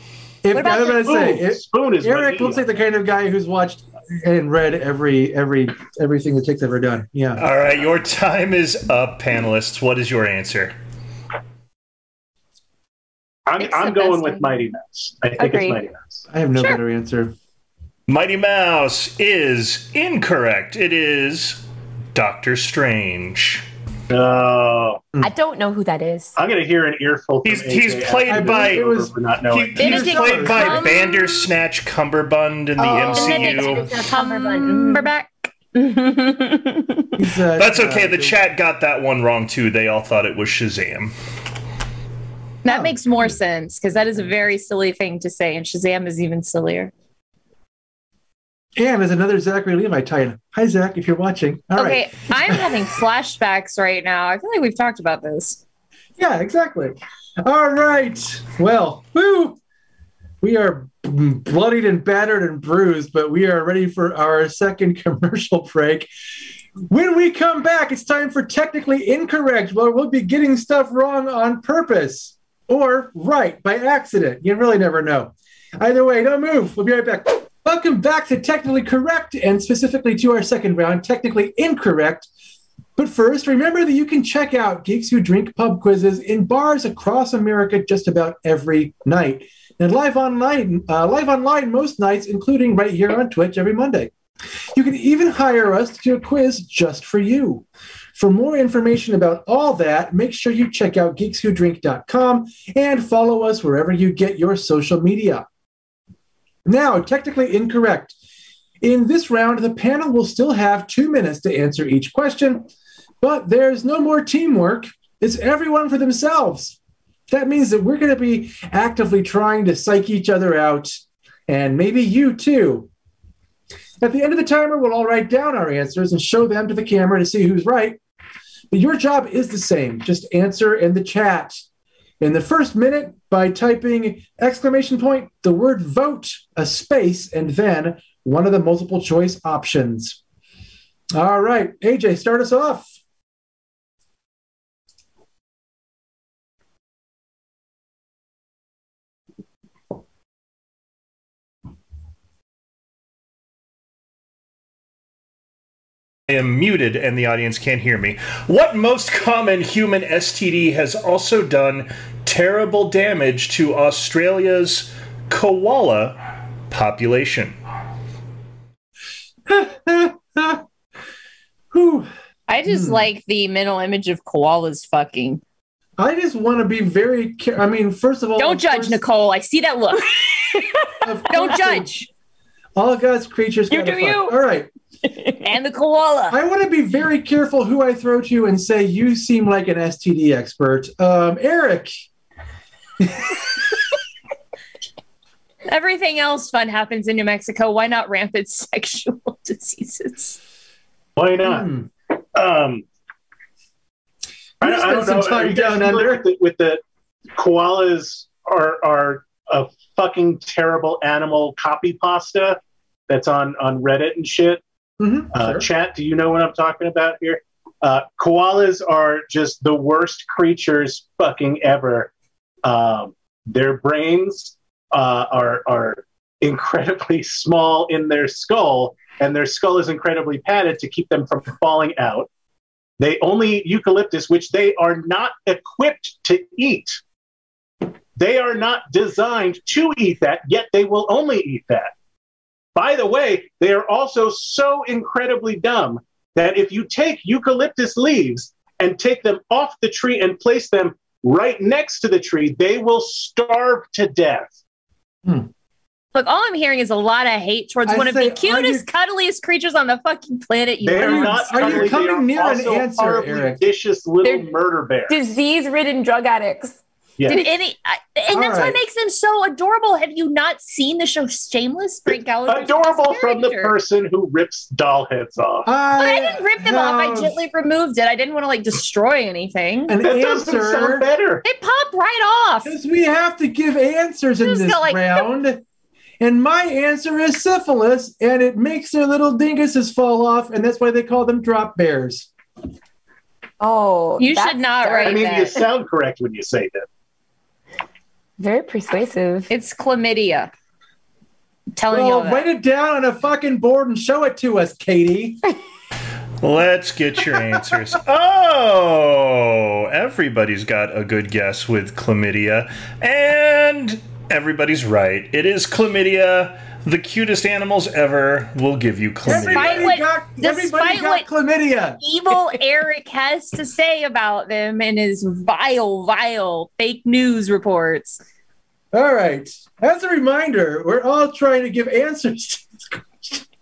If, what about I was going to say, if, Spoon is Eric looks like the kind of guy who's watched and read every every everything The Tick's ever done. Yeah. All right, your time is up, panelists. What is your answer? I'm I'm going with Mighty Mouse. I think it's Mighty Mouse. I have no better answer. Mighty Mouse is incorrect. It is Doctor Strange. Oh, I don't know who that is. I'm gonna hear an earful. He's he's played by he's played by Bandersnatch Cumberbund in the M C U. Cumberbund. That's okay. The chat got that one wrong too. They all thought it was Shazam. That makes more sense because that is a very silly thing to say, and Shazam is even sillier. And there's another Zachary Levi tie-in. Hi, Zach, if you're watching. All okay, right. I'm having flashbacks right now. I feel like we've talked about this. Yeah, exactly. All right. Well, woo! We are bloodied and battered and bruised, but we are ready for our second commercial break. When we come back, it's time for Technically Incorrect. Well, we'll be getting stuff wrong on purpose or right by accident. You really never know. Either way, don't move. We'll be right back. Welcome back to Technically Correct, and specifically to our second round, Technically Incorrect. But first, remember that you can check out Geeks Who Drink pub quizzes in bars across America just about every night. And live online, uh, live online most nights, including right here on Twitch every Monday. You can even hire us to do a quiz just for you. For more information about all that, make sure you check out geeks who drink dot com and follow us wherever you get your social media. Now, Technically Incorrect. In this round, the panel will still have two minutes to answer each question, but there's no more teamwork. It's everyone for themselves. That means that we're going to be actively trying to psych each other out, and maybe you too. At the end of the timer, we'll all write down our answers and show them to the camera to see who's right. But your job is the same. Just answer in the chat in the first minute by typing exclamation point, the word vote, a space, and then one of the multiple choice options. All right, A J, start us off. I am muted and the audience can't hear me. What most common human S T D has also done terrible damage to Australia's koala population? I just hmm. like the mental image of koalas fucking. I just want to be very careful. I mean, first of all, don't judge, Nicole. I see that look. Don't judge. All God's creatures. You do you. All right. And the koala. I want to be very careful who I throw to and say, you seem like an S T D expert. Um, Eric. Everything else fun happens in New Mexico. Why not rampant sexual diseases? Why not? Mm. Um, I, I don't know. Time down under. With, the, with the koalas are, are a fucking terrible animal copy pasta that's on, on Reddit and shit. Mm-hmm, uh, sure. Chat, do you know what I'm talking about here? Uh, koalas are just the worst creatures fucking ever. Um, their brains uh, are, are incredibly small in their skull, and their skull is incredibly padded to keep them from falling out. They only eat eucalyptus, which they are not equipped to eat. They are not designed to eat that, yet they will only eat that. By the way, they are also so incredibly dumb that if you take eucalyptus leaves and take them off the tree and place them right next to the tree, they will starve to death. Hmm. Look, all I'm hearing is a lot of hate towards I one say, of the cutest, you, cuddliest creatures on the fucking planet. You they're are not. Are you coming are near an answer, Eric? Vicious little they're murder bears, disease-ridden drug addicts. Yes. Did any? I, and all that's right. what makes them so adorable. Have you not seen the show Shameless? Frank Gallagher's adorable from the person who rips doll heads off. I, I didn't rip them off. I gently removed it. I didn't want to like destroy anything. An that answer, doesn't sound better. They pop right off. Because we have to give answers in this go, like, round. And my answer is syphilis, and it makes their little dinguses fall off, and that's why they call them drop bears. Oh, you should not write that. I mean, that. You sound correct when you say that. Very persuasive. It's chlamydia. I'm telling well, you all write it down on a fucking board and show it to us, Katie. Let's get your answers. Oh, everybody's got a good guess with chlamydia, and... everybody's right. It is chlamydia. The cutest animals ever will give you chlamydia. Everybody what, got, everybody got chlamydia. Evil Eric has to say about them in his vile, vile fake news reports. All right. As a reminder, we're all trying to give answers to this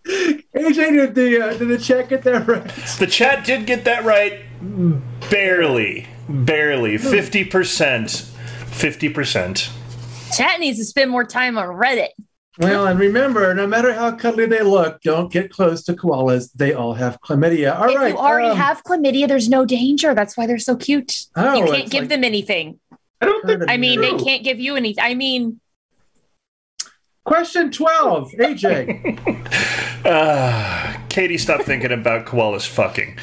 question. A J, did the, uh, did the chat get that right? The chat did get that right. Barely. Barely. fifty percent. fifty percent. Chat needs to spend more time on Reddit. Well, and remember, no matter how cuddly they look, don't get close to koalas. They all have chlamydia. All if right. If you already um, have chlamydia, there's no danger. That's why they're so cute. Oh, you can't give like, them anything. I don't think. I mean, you. They can't give you anything. I mean. Question twelve, A J. uh, Katie, stop thinking about koalas fucking.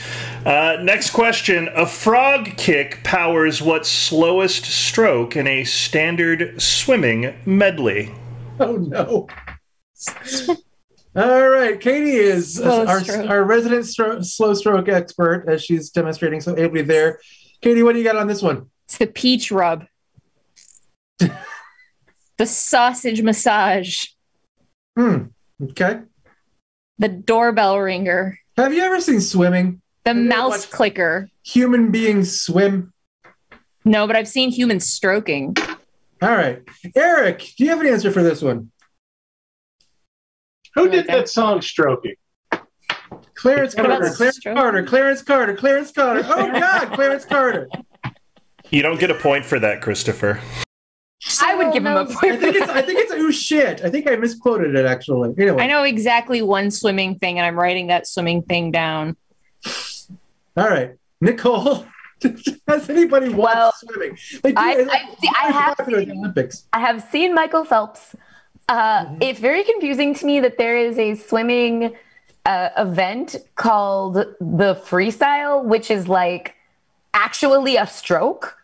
Uh, next question. A frog kick powers what slowest stroke in a standard swimming medley? Oh, no. All right. Katie is uh, our, our resident stro slow stroke expert, as she's demonstrating so ably there. Katie, what do you got on this one? It's the peach rub. The sausage massage. Hmm. Okay. The doorbell ringer. Have you ever seen swimming? The Have mouse clicker. Human beings swim. No, but I've seen humans stroking. All right. Eric, do you have an answer for this one? Who did that song, Stroking? Clarence Carter. Clarence Carter. Clarence Carter. Clarence Carter. Oh, God. Clarence Carter. You don't get a point for that, Christopher. So I would give him a point. I think it's I think it's ooh shit. I think I misquoted it actually. Anyway. I know exactly one swimming thing, and I'm writing that swimming thing down. All right, Nicole. Has anybody watched well, swimming? They do, I, I, see, I have seen, the Olympics. I have seen Michael Phelps. Uh, mm-hmm. It's very confusing to me that there is a swimming uh, event called the freestyle, which is like actually a stroke.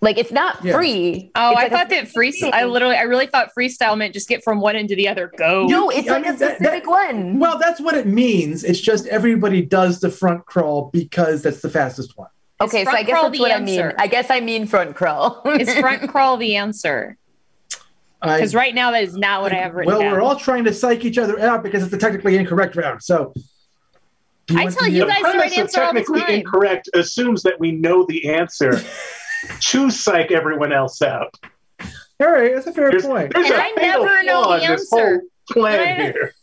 Like it's not yeah. free. Oh, it's I like thought that freestyle. I literally, I really thought freestyle meant just get from one end to the other. Go. No, it's I like mean, a specific that, that, one. Well, that's what it means. It's just everybody does the front crawl because that's the fastest one. Okay, so I guess that's what answer. I mean. I guess I mean front crawl. Is front crawl the answer? Because right now that is not what I, I have written well, down. Well, we're all trying to psych each other out because it's the technically incorrect round. So. I tell you guys the right answer all the time. Technically incorrect assumes that we know the answer. To psych everyone else out. All right, that's a fair there's, point. There's and a I never know the answer. Plan I, here.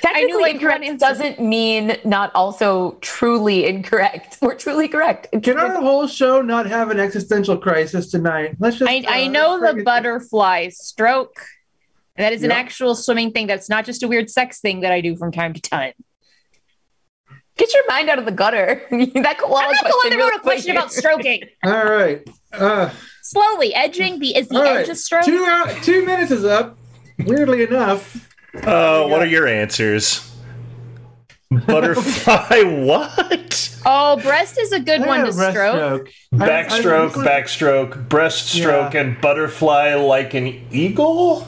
Technically incorrect doesn't mean not also truly incorrect. We're truly correct. It's Can our whole show not have an existential crisis tonight? Let's just. I, uh, I know the butterfly stroke. And that is yep. an actual swimming thing. That's not just a weird sex thing that I do from time to time. Get your mind out of the gutter. That koala I'm not the one that wrote a question about stroking. All right. Uh, Slowly edging the is the edge right. of stroke. Two, uh, two minutes is up. Weirdly enough. Oh, uh, what are your answers? Butterfly what? Oh, breast is a good I one to stroke. stroke. Backstroke, backstroke, breaststroke, yeah. and butterfly like an eagle.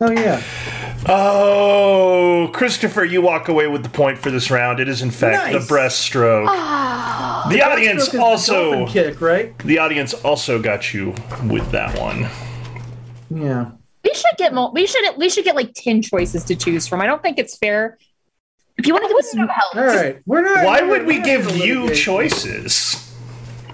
Oh, yeah. Oh, Christopher, you walk away with the point for this round. It is, in fact, nice. the breaststroke. Oh, the, the audience breaststroke also... is the kick, right? The audience also got you with that one. Yeah. We should get more, we should we should get like ten choices to choose from. I don't think it's fair. If you want to give us some help, all right. We're not, why we're, would we give you choices?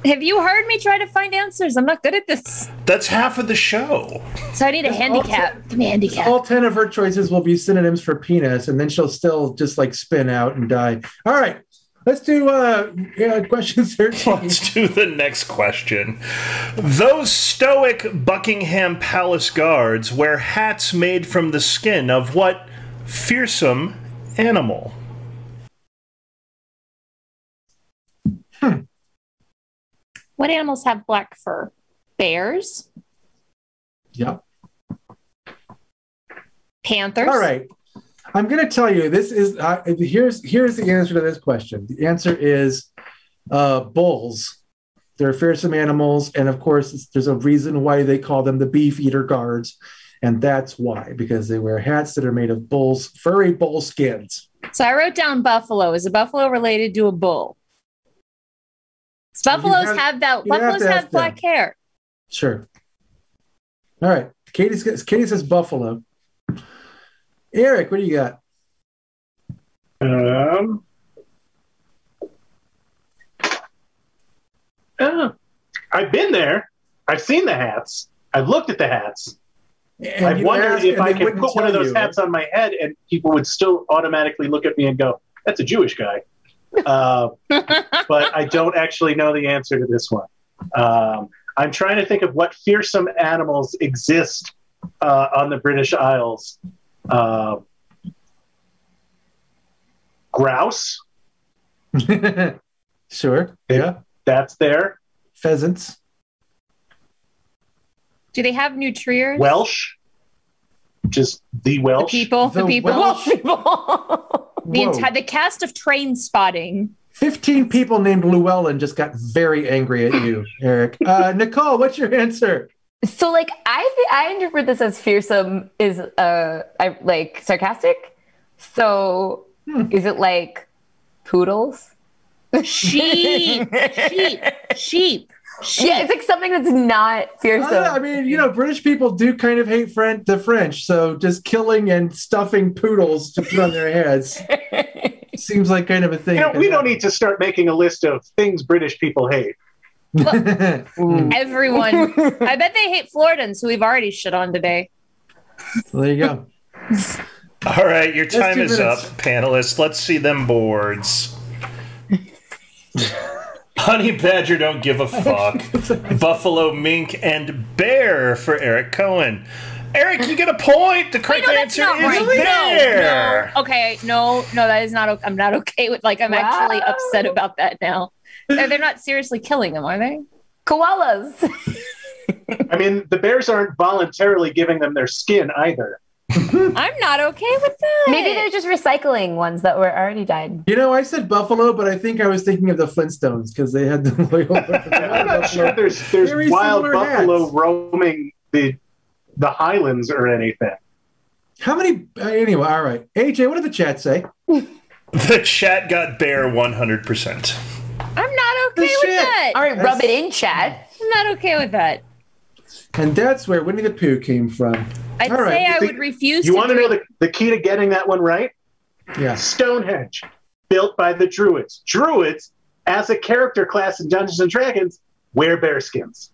Have you heard me try to find answers? I'm not good at this. That's half of the show. So I need a handicap. Give me a handicap. All ten of her choices will be synonyms for penis, and then she'll still just like spin out and die. All right. Let's do uh, yeah, question thirteen. Let's do the next question. Those stoic Buckingham Palace guards wear hats made from the skin of what fearsome animal? Hmm. What animals have black fur? Bears? Yep. Panthers? All right. I'm going to tell you, this is, uh, here's, here's the answer to this question. The answer is uh, bulls. They're fearsome animals. And of course, there's a reason why they call them the beef-eater guards. And that's why, because they wear hats that are made of bulls, furry bull skins. So I wrote down buffalo. Is a buffalo related to a bull? Buffaloes have, have that, buffaloes have, have black them. hair. Sure. All right. Katie says, Katie says buffalo. Eric, what do you got? Um, uh, I've been there. I've seen the hats. I've looked at the hats. And I've wondered if I could put one of those hats on my head and people would still automatically look at me and go, that's a Jewish guy. Uh, but I don't actually know the answer to this one. Um, I'm trying to think of what fearsome animals exist uh, on the British Isles. Uh, grouse. Sure. Yeah. That's there. Pheasants. Do they have nutriers? Welsh. Just the Welsh. The people. The, the people. Welsh. people. the entire the cast of Train Spotting. Fifteen people named Llewellyn just got very angry at you, Eric. Uh, Nicole, what's your answer? So, like, I I interpret this as fearsome is, uh, I, like, sarcastic. So, hmm. is it, like, poodles? Sheep. Sheep. Sheep. Sheep. Yeah, it's, like, something that's not fearsome. Uh, I mean, you know, British people do kind of hate French, the French, so just killing and stuffing poodles to put on their heads seems like kind of a thing. You know, we don't need to start making a list of things British people hate. Look, everyone. I bet they hate Floridans, who we've already shit on today. Well, there you go. All right, your time is up, panelists. Let's see them boards. Honey Badger don't give a fuck. Buffalo, mink, and bear for Eric Kohen. Eric, you get a point. The correct Wait, no, answer is right. bear. No, no. Okay, no, no, that is not okay. I'm not okay with, like, I'm wow. actually upset about that now. They're not seriously killing them, are they? Koalas. I mean, the bears aren't voluntarily giving them their skin either. I'm not okay with that. Maybe they're just recycling ones that were already dyed. You know, I said buffalo, but I think I was thinking of the Flintstones because they had the loyal. I'm not sure there's there's Very wild buffalo hats. roaming the the highlands or anything. How many? Uh, anyway, all right. A J, what did the chat say? The chat got bear one hundred percent. I'm not okay with that. All right, that's... rub it in, chat. I'm not okay with that. And that's where Winnie the Pooh came from. I'd All say right. I would refuse you to You want to know the, the key to getting that one right? Yeah. Stonehenge, built by the Druids. Druids, as a character class in Dungeons and Dragons, wear bear skins.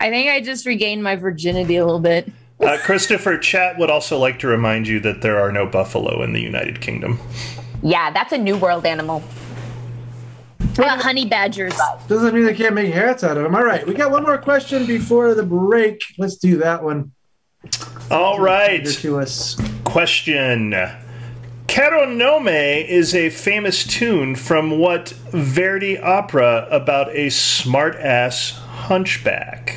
I think I just regained my virginity a little bit. uh, Christopher, chat would also like to remind you that there are no buffalo in the United Kingdom. Yeah, that's a New World animal. We got honey badgers. Doesn't mean they can't make hats out of them. All right, we got one more question before the break. Let's do that one. All right. To us. Question. Caro Nome is a famous tune from what Verdi opera about a smart-ass hunchback?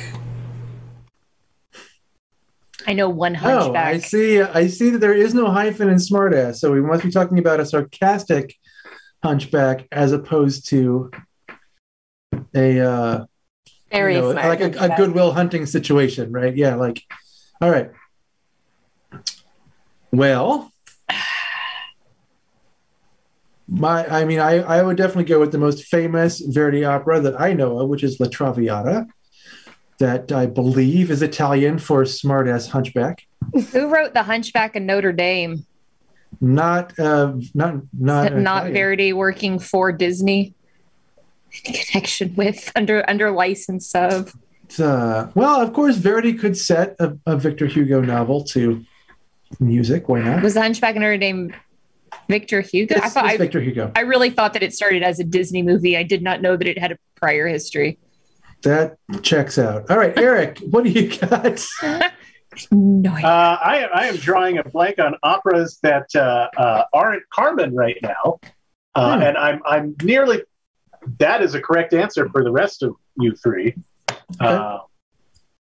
I know one hunchback. Oh, I see. I see that there is no hyphen in smartass, so we must be talking about a sarcastic hunchback as opposed to a uh very you know, like a, a Goodwill Hunting situation, right? Yeah, like all right. Well, my I mean, I, I would definitely go with the most famous Verdi opera that I know of, which is La Traviata, that I believe is Italian for smart-ass hunchback. Who wrote The Hunchback of Notre Dame? Not, uh, not, not, not Verdi working for Disney in connection with under under license of. Uh, well, of course, Verdi could set a, a Victor Hugo novel to music. Why not? Was The Hunchback of Notre Dame Victor Hugo? It's, I thought I, Victor Hugo. I really thought that it started as a Disney movie. I did not know that it had a prior history. That checks out. All right, Eric, what do you got? No idea. Uh, I, I am drawing a blank on operas that uh, uh, aren't Carmen right now, uh, hmm. and I'm I'm nearly. That is a correct answer for the rest of you three. Okay. Uh,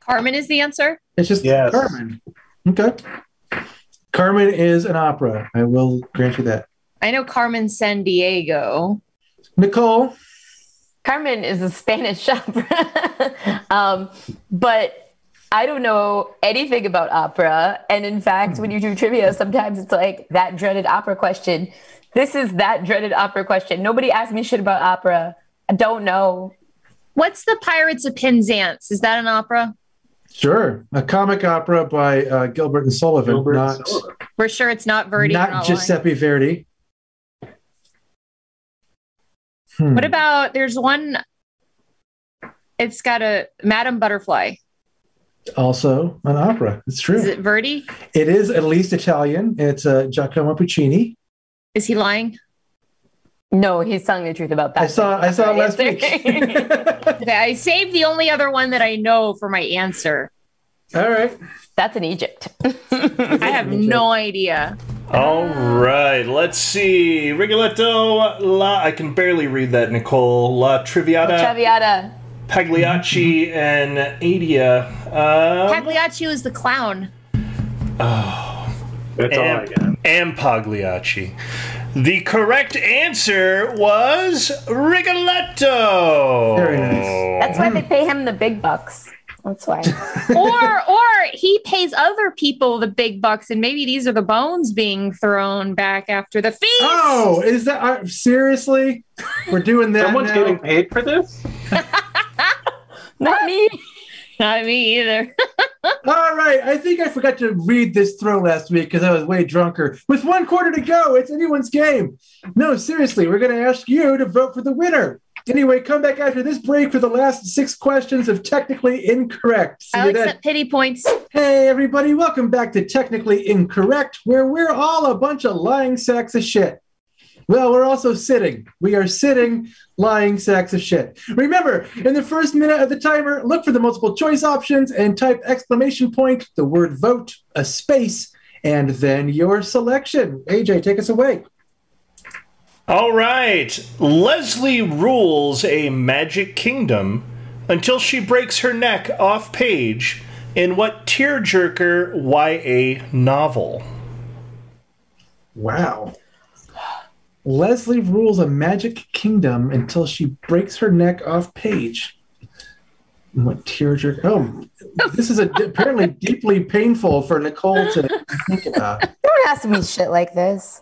Carmen is the answer. It's just yes. Carmen. Okay. Carmen is an opera. I will grant you that. I know Carmen Sandiego. Nicole. Carmen is a Spanish opera, um, but. I don't know anything about opera. And in fact, when you do trivia, sometimes it's like that dreaded opera question. This is that dreaded opera question. Nobody asked me shit about opera. I don't know. What's The Pirates of Penzance? Is that an opera? Sure. A comic opera by uh, Gilbert and Sullivan. Gilbert not, and Sullivan. We're sure it's not Verdi. Not, not Giuseppe lying. Verdi. Hmm. What about, there's one, it's got a Madame Butterfly. Also an opera. It's true. Is it Verdi? It is at least Italian. It's uh, Giacomo Puccini. Is he lying? No, he's telling the truth about that. I saw I saw it last week. Okay, I saved the only other one that I know for my answer. All right. That's in Egypt. I have no idea. All right. Let's see. Rigoletto La... I can barely read that, Nicole. La Traviata. La Traviata. Pagliacci and Adia. Um, Pagliacci was the clown. Oh, that's all I got. And Pagliacci. The correct answer was Rigoletto. Very nice. That's why they pay him the big bucks. That's why. or, or he pays other people the big bucks, and maybe these are the bones being thrown back after the feast. Oh, is that uh, seriously? We're doing that. Someone's now. Getting paid for this. Not me. Not me either. All right. I think I forgot to read this throw last week because I was way drunker. With one quarter to go, it's anyone's game. No, seriously, we're going to ask you to vote for the winner. Anyway, come back after this break for the last six questions of Technically Incorrect. See I'll accept pity points. Hey, everybody. Welcome back to Technically Incorrect, where we're all a bunch of lying sacks of shit. Well, we're also sitting. We are sitting, lying sacks of shit. Remember, in the first minute of the timer, look for the multiple choice options and type exclamation point, the word vote, a space, and then your selection. A J, take us away. All right. Leslie rules a magic kingdom until she breaks her neck off page in what tearjerker Y A novel? Wow. Leslie rules a magic kingdom until she breaks her neck off page. What tearjerker? Oh, this is a, apparently deeply painful for Nicole to think about. Don't ask me shit like this.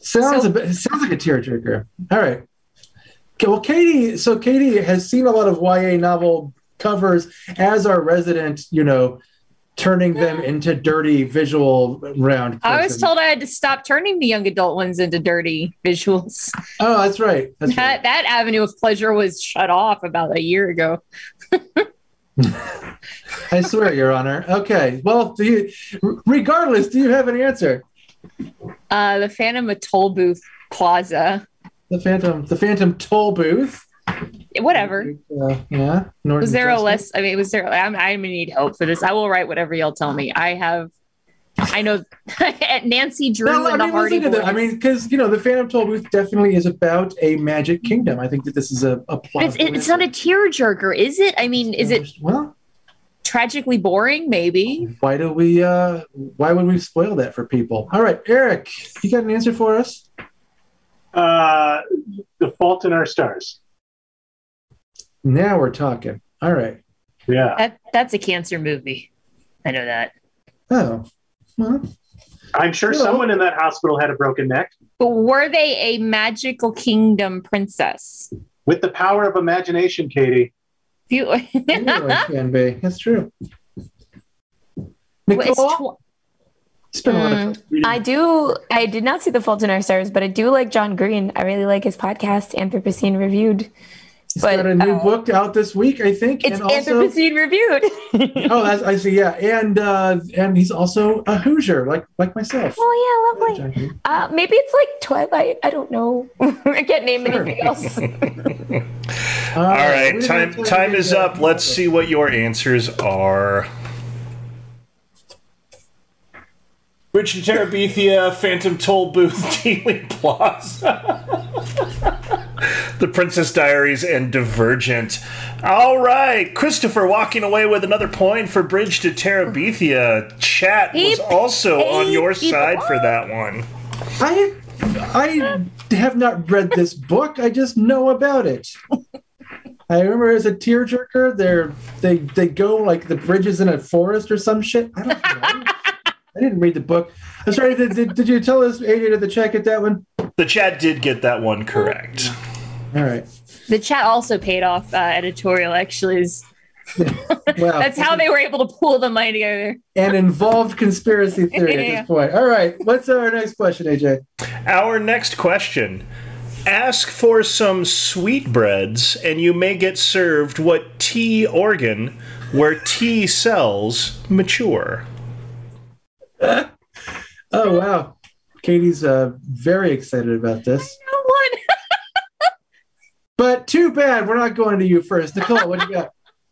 sounds so, a bit, sounds like a tearjerker. All right. Okay, well, Katie. So Katie has seen a lot of Y A novel covers as our resident, you know. Turning them into dirty visual round. Person. I was told I had to stop turning the young adult ones into dirty visuals. Oh, that's right. That's that, right. That avenue of pleasure was shut off about a year ago. I swear, Your Honor. Okay. Well, do you, regardless, do you have an answer? Uh, the Phantom of Toll Booth Plaza. The Phantom. The Phantom Toll Booth. Whatever. Uh, yeah. Northern was there a less? I mean, was there? I'm, I'm gonna need help for this. I will write whatever y'all tell me. I have. I know. At Nancy Drew no, and I mean, the Hardy Boys. I mean, because you know, the Phantom Toll Booth definitely is about a magic kingdom. I think that this is a. a plot it's it, it's not a tearjerker, is it? I mean, is it? Well, tragically boring, maybe. Why do we? Uh, why would we spoil that for people? All right, Eric, you got an answer for us? Uh, The Fault in Our Stars. Now we're talking. All right. Yeah. That, that's a cancer movie. I know that. Oh, well. I'm sure cool. someone in that hospital had a broken neck. But were they a magical kingdom princess? With the power of imagination, Katie. You anyone can be. That's true. Nicole? It's tw- it's been mm, a lot of fun. I do. I did not see The Fault in Our Stars, but I do like John Green. I really like his podcast, Anthropocene Reviewed. He's but, got a new uh, book out this week, I think. It's and Anthropocene also, Reviewed. oh, that's, I see. Yeah, and uh, and he's also a Hoosier, like like myself. Oh yeah, lovely. Uh, maybe it's like Twilight. I don't know. I can't name sure. anything else. All, All right, right. time time is up. Answer. Let's see what your answers are. Richard Terabithia, Phantom Toll Booth, Dealey Plaza. The Princess Diaries and Divergent. All right, Christopher walking away with another point for Bridge to Terabithia. Chat was also on your side for that one. I I have not read this book. I just know about it. I remember as a tearjerker, they're they they go like the bridges in a forest or some shit. I don't know. I didn't read the book. I'm sorry. Did, did, did you tell us, A J, to check at that one? The chat did get that one correct. All right. The chat also paid off uh, editorial, actually. Well, that's how they were able to pull the money together. An involved conspiracy theory yeah. at this point. All right. What's our next question, A J? Our next question. Ask for some sweetbreads, and you may get served what T organ where T cells mature. Oh, wow. Katie's uh, very excited about this. But too bad we're not going to you first. Nicole, what do you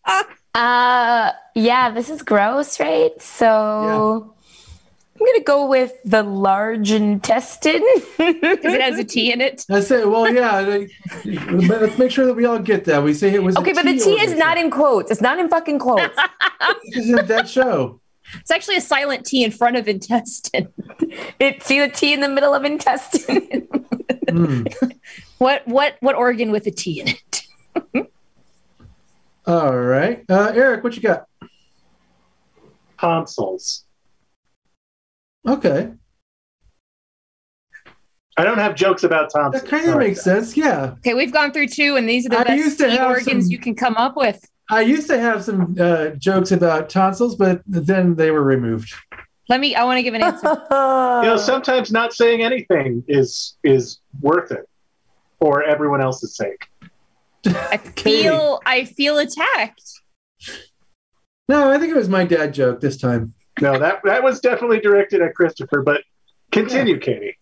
got? Uh, yeah, this is gross, right? So yeah. I'm going to go with the large intestine. Because it has a T in it. I say, well, yeah. Let's make sure that we all get that. We say it was okay, a but T the T is not in quotes. It's not in fucking quotes. This isn't that show. It's actually a silent T in front of intestine. It, see the T in the middle of intestine? mm. What what what organ with a T in it? All right. Uh, Eric, what you got? Tonsils. Okay. I don't have jokes about tonsils. That kind of makes sense, yeah. Okay, we've gone through two, and these are the I best T organs some... you can come up with. I used to have some uh, jokes about tonsils, but then they were removed. Let me, I want to give an answer. You know, sometimes not saying anything is is worth it for everyone else's sake. I feel, I feel attacked. No, I think it was my dad joke this time. No, that, that was definitely directed at Christopher, but continue, yeah. Katie.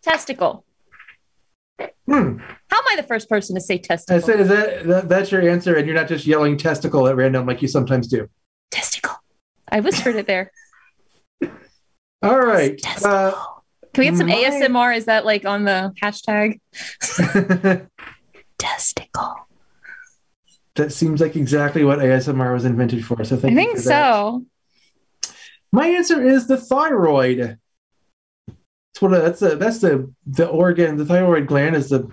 Testicle. Hmm. How am I the first person to say testicle? I said, is that, that that's your answer, and you're not just yelling testicle at random like you sometimes do? Testicle. I whispered it there. All right. Uh, Can we get some my... A S M R? Is that like on the hashtag? Testicle. That seems like exactly what A S M R was invented for. So thank I you think for so. That. My answer is the thyroid. That's the that's the the organ. The thyroid gland is the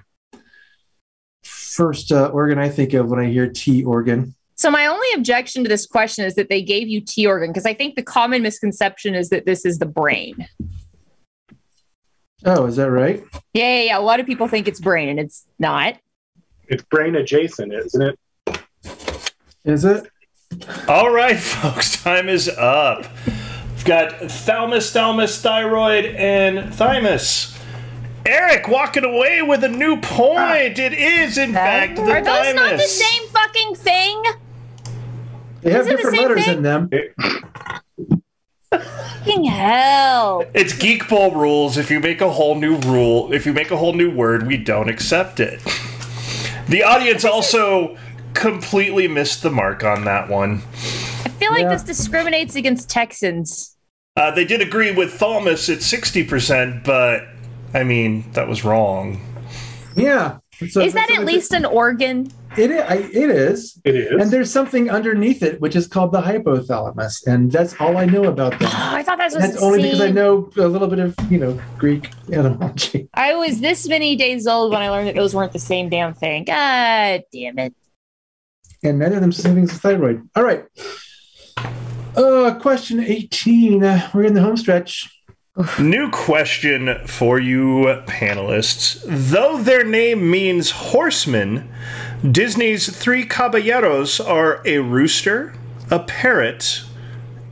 first uh, organ I think of when I hear T organ. So my only objection to this question is that they gave you T organ, because I think the common misconception is that this is the brain. Oh, is that right? Yeah, yeah, yeah. A lot of people think it's brain, and it's not. It's brain adjacent, isn't it? Is it? All right, folks. Time is up. We've got thalamus, thalamus, thyroid, and thymus. Eric walking away with a new point. It is, in fact, the thymus. Are those not the same fucking thing? They have different letters in them. Fucking hell. It's Geek Bowl rules. If you make a whole new rule, if you make a whole new word, we don't accept it. The audience also completely missed the mark on that one. I feel like yeah. this discriminates against Texans. Uh, they did agree with Thomas at sixty percent, but, I mean, that was wrong. Yeah. So, is that at least an organ? It is, I, it is. It is. And there's something underneath it, which is called the hypothalamus, and that's all I know about them. Oh, I thought that was and that's insane. Only because I know a little bit of, you know, Greek etymology. I was this many days old when I learned that those weren't the same damn thing. God damn it. And none of them savings the thyroid. All right. Uh, question eighteen. Uh, we're in the home stretch. New question for you panelists. Though their name means horseman, Disney's three caballeros are a rooster, a parrot,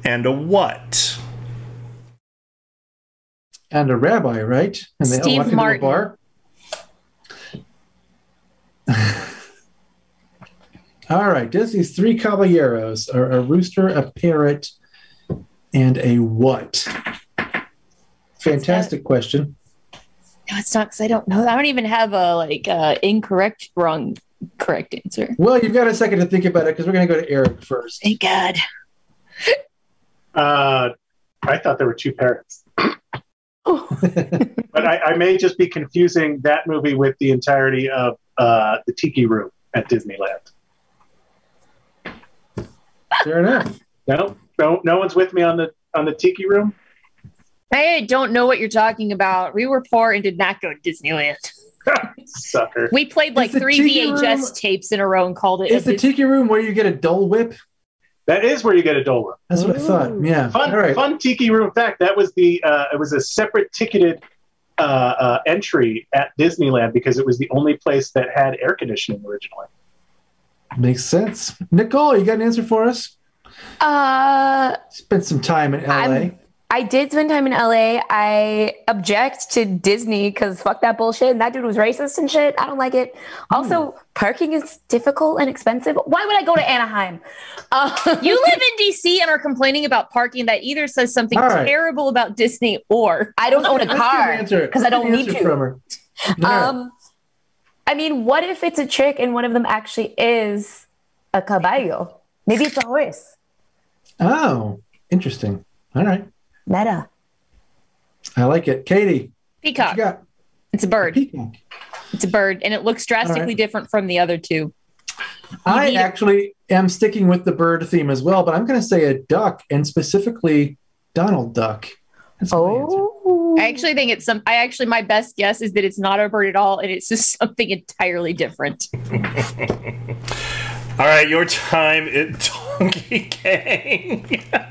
and a what? And a rabbi, right? And they Steve all walk Martin. Into a bar. All right. Disney's three caballeros are a rooster, a parrot, and a what? Fantastic question. No, it's not, because I don't know. I don't even have a like uh, incorrect, wrong, correct answer. Well, you've got a second to think about it, because we're going to go to Eric first. Thank God. uh, I thought there were two parrots. Oh. But I, I may just be confusing that movie with the entirety of uh, the Tiki Room at Disneyland. Fair enough. No, no, no one's with me on the on the Tiki Room. I don't know what you're talking about. We were poor and did not go to Disneyland. Sucker. We played like three V H S tapes in a row and called it. Is the Tiki Room where you get a Dole Whip? That is where you get a Dole Whip. That's what Ooh. I thought. Yeah. Fun, right. Fun Tiki Room fact. That was the. Uh, it was a separate ticketed uh, uh, entry at Disneyland because it was the only place that had air conditioning originally. Makes sense. Nicole, you got an answer for us? Uh, spent some time in L A. I'm I did spend time in L A. I object to Disney because fuck that bullshit. And that dude was racist and shit. I don't like it. Also, mm. parking is difficult and expensive. Why would I go to Anaheim? Uh, you live in D C and are complaining about parking. That either says something right. terrible about Disney or I don't own a car because I don't need to. Yeah. Um, I mean, what if it's a chick and one of them actually is a caballo? Maybe it's a horse. Oh, interesting. All right. Meta. I like it. Katie. Peacock. You got? It's a bird. A peacock. It's a bird, and it looks drastically right. different from the other two. You I actually am sticking with the bird theme as well, but I'm going to say a duck, and specifically Donald Duck. That's oh. I actually think it's some. I actually, my best guess is that it's not a bird at all, and it's just something entirely different. All right, your time at Donkey Kong.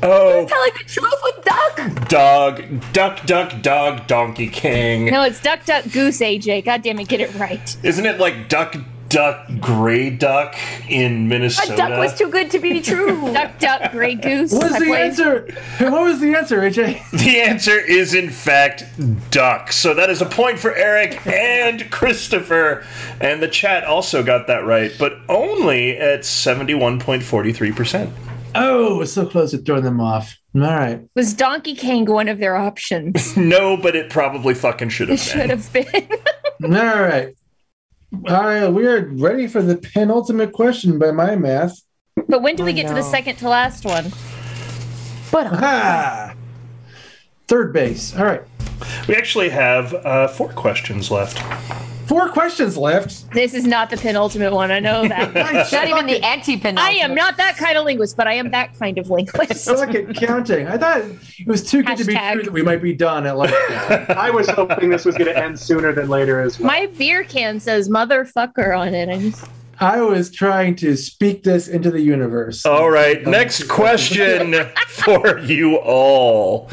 Oh, you're telling the truth with duck. Dog, duck, duck, dog, Donkey King. No, it's duck, duck, goose, A J. God damn it, get it right. Isn't it like duck, duck, gray duck in Minnesota? A duck was too good to be true. Duck, duck, gray goose. What was the answer? What was the answer, A J? The answer is, in fact, duck. So that is a point for Eric and Christopher. And the chat also got that right, but only at seventy-one point four three percent. Oh, it was so close to throwing them off. All right. Was Donkey Kong one of their options? No, but it probably fucking should have been. Should have been. All right. All right. We are ready for the penultimate question by my math. But when do oh, we get no. to the second to last one? But ah, third base. All right. We actually have uh, four questions left. Four questions left. This is not the penultimate one. I know that. Not even the anti-penultimate. I am not that kind of linguist, but I am that kind of linguist. Look at counting. I thought it was too good Hashtag. to be true that we might be done at like. I was hoping this was going to end sooner than later as well. My beer can says "motherfucker" on it. I just... I was trying to speak this into the universe. All right, next question for you all.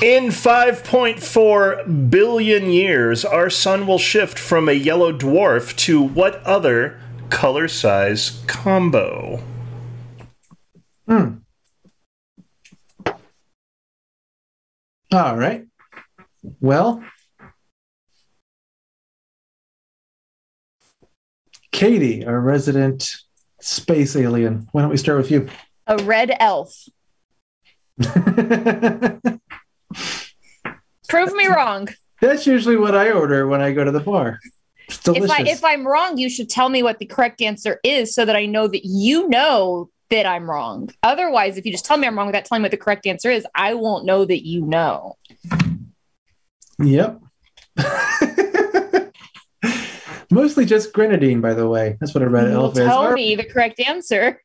In five point four billion years, our sun will shift from a yellow dwarf to what other color size combo? Hmm. All right. Well, Katie, our resident space alien, why don't we start with you? A red elf. Prove me wrong. That's usually what I order when I go to the bar. It's delicious. If, I, if I'm wrong, you should tell me what the correct answer is so that I know that you know that I'm wrong. Otherwise, if you just tell me I'm wrong without telling me what the correct answer is, I won't know that you know. Yep. Mostly just grenadine, by the way. That's what I read. Well, tell Our... me the correct answer.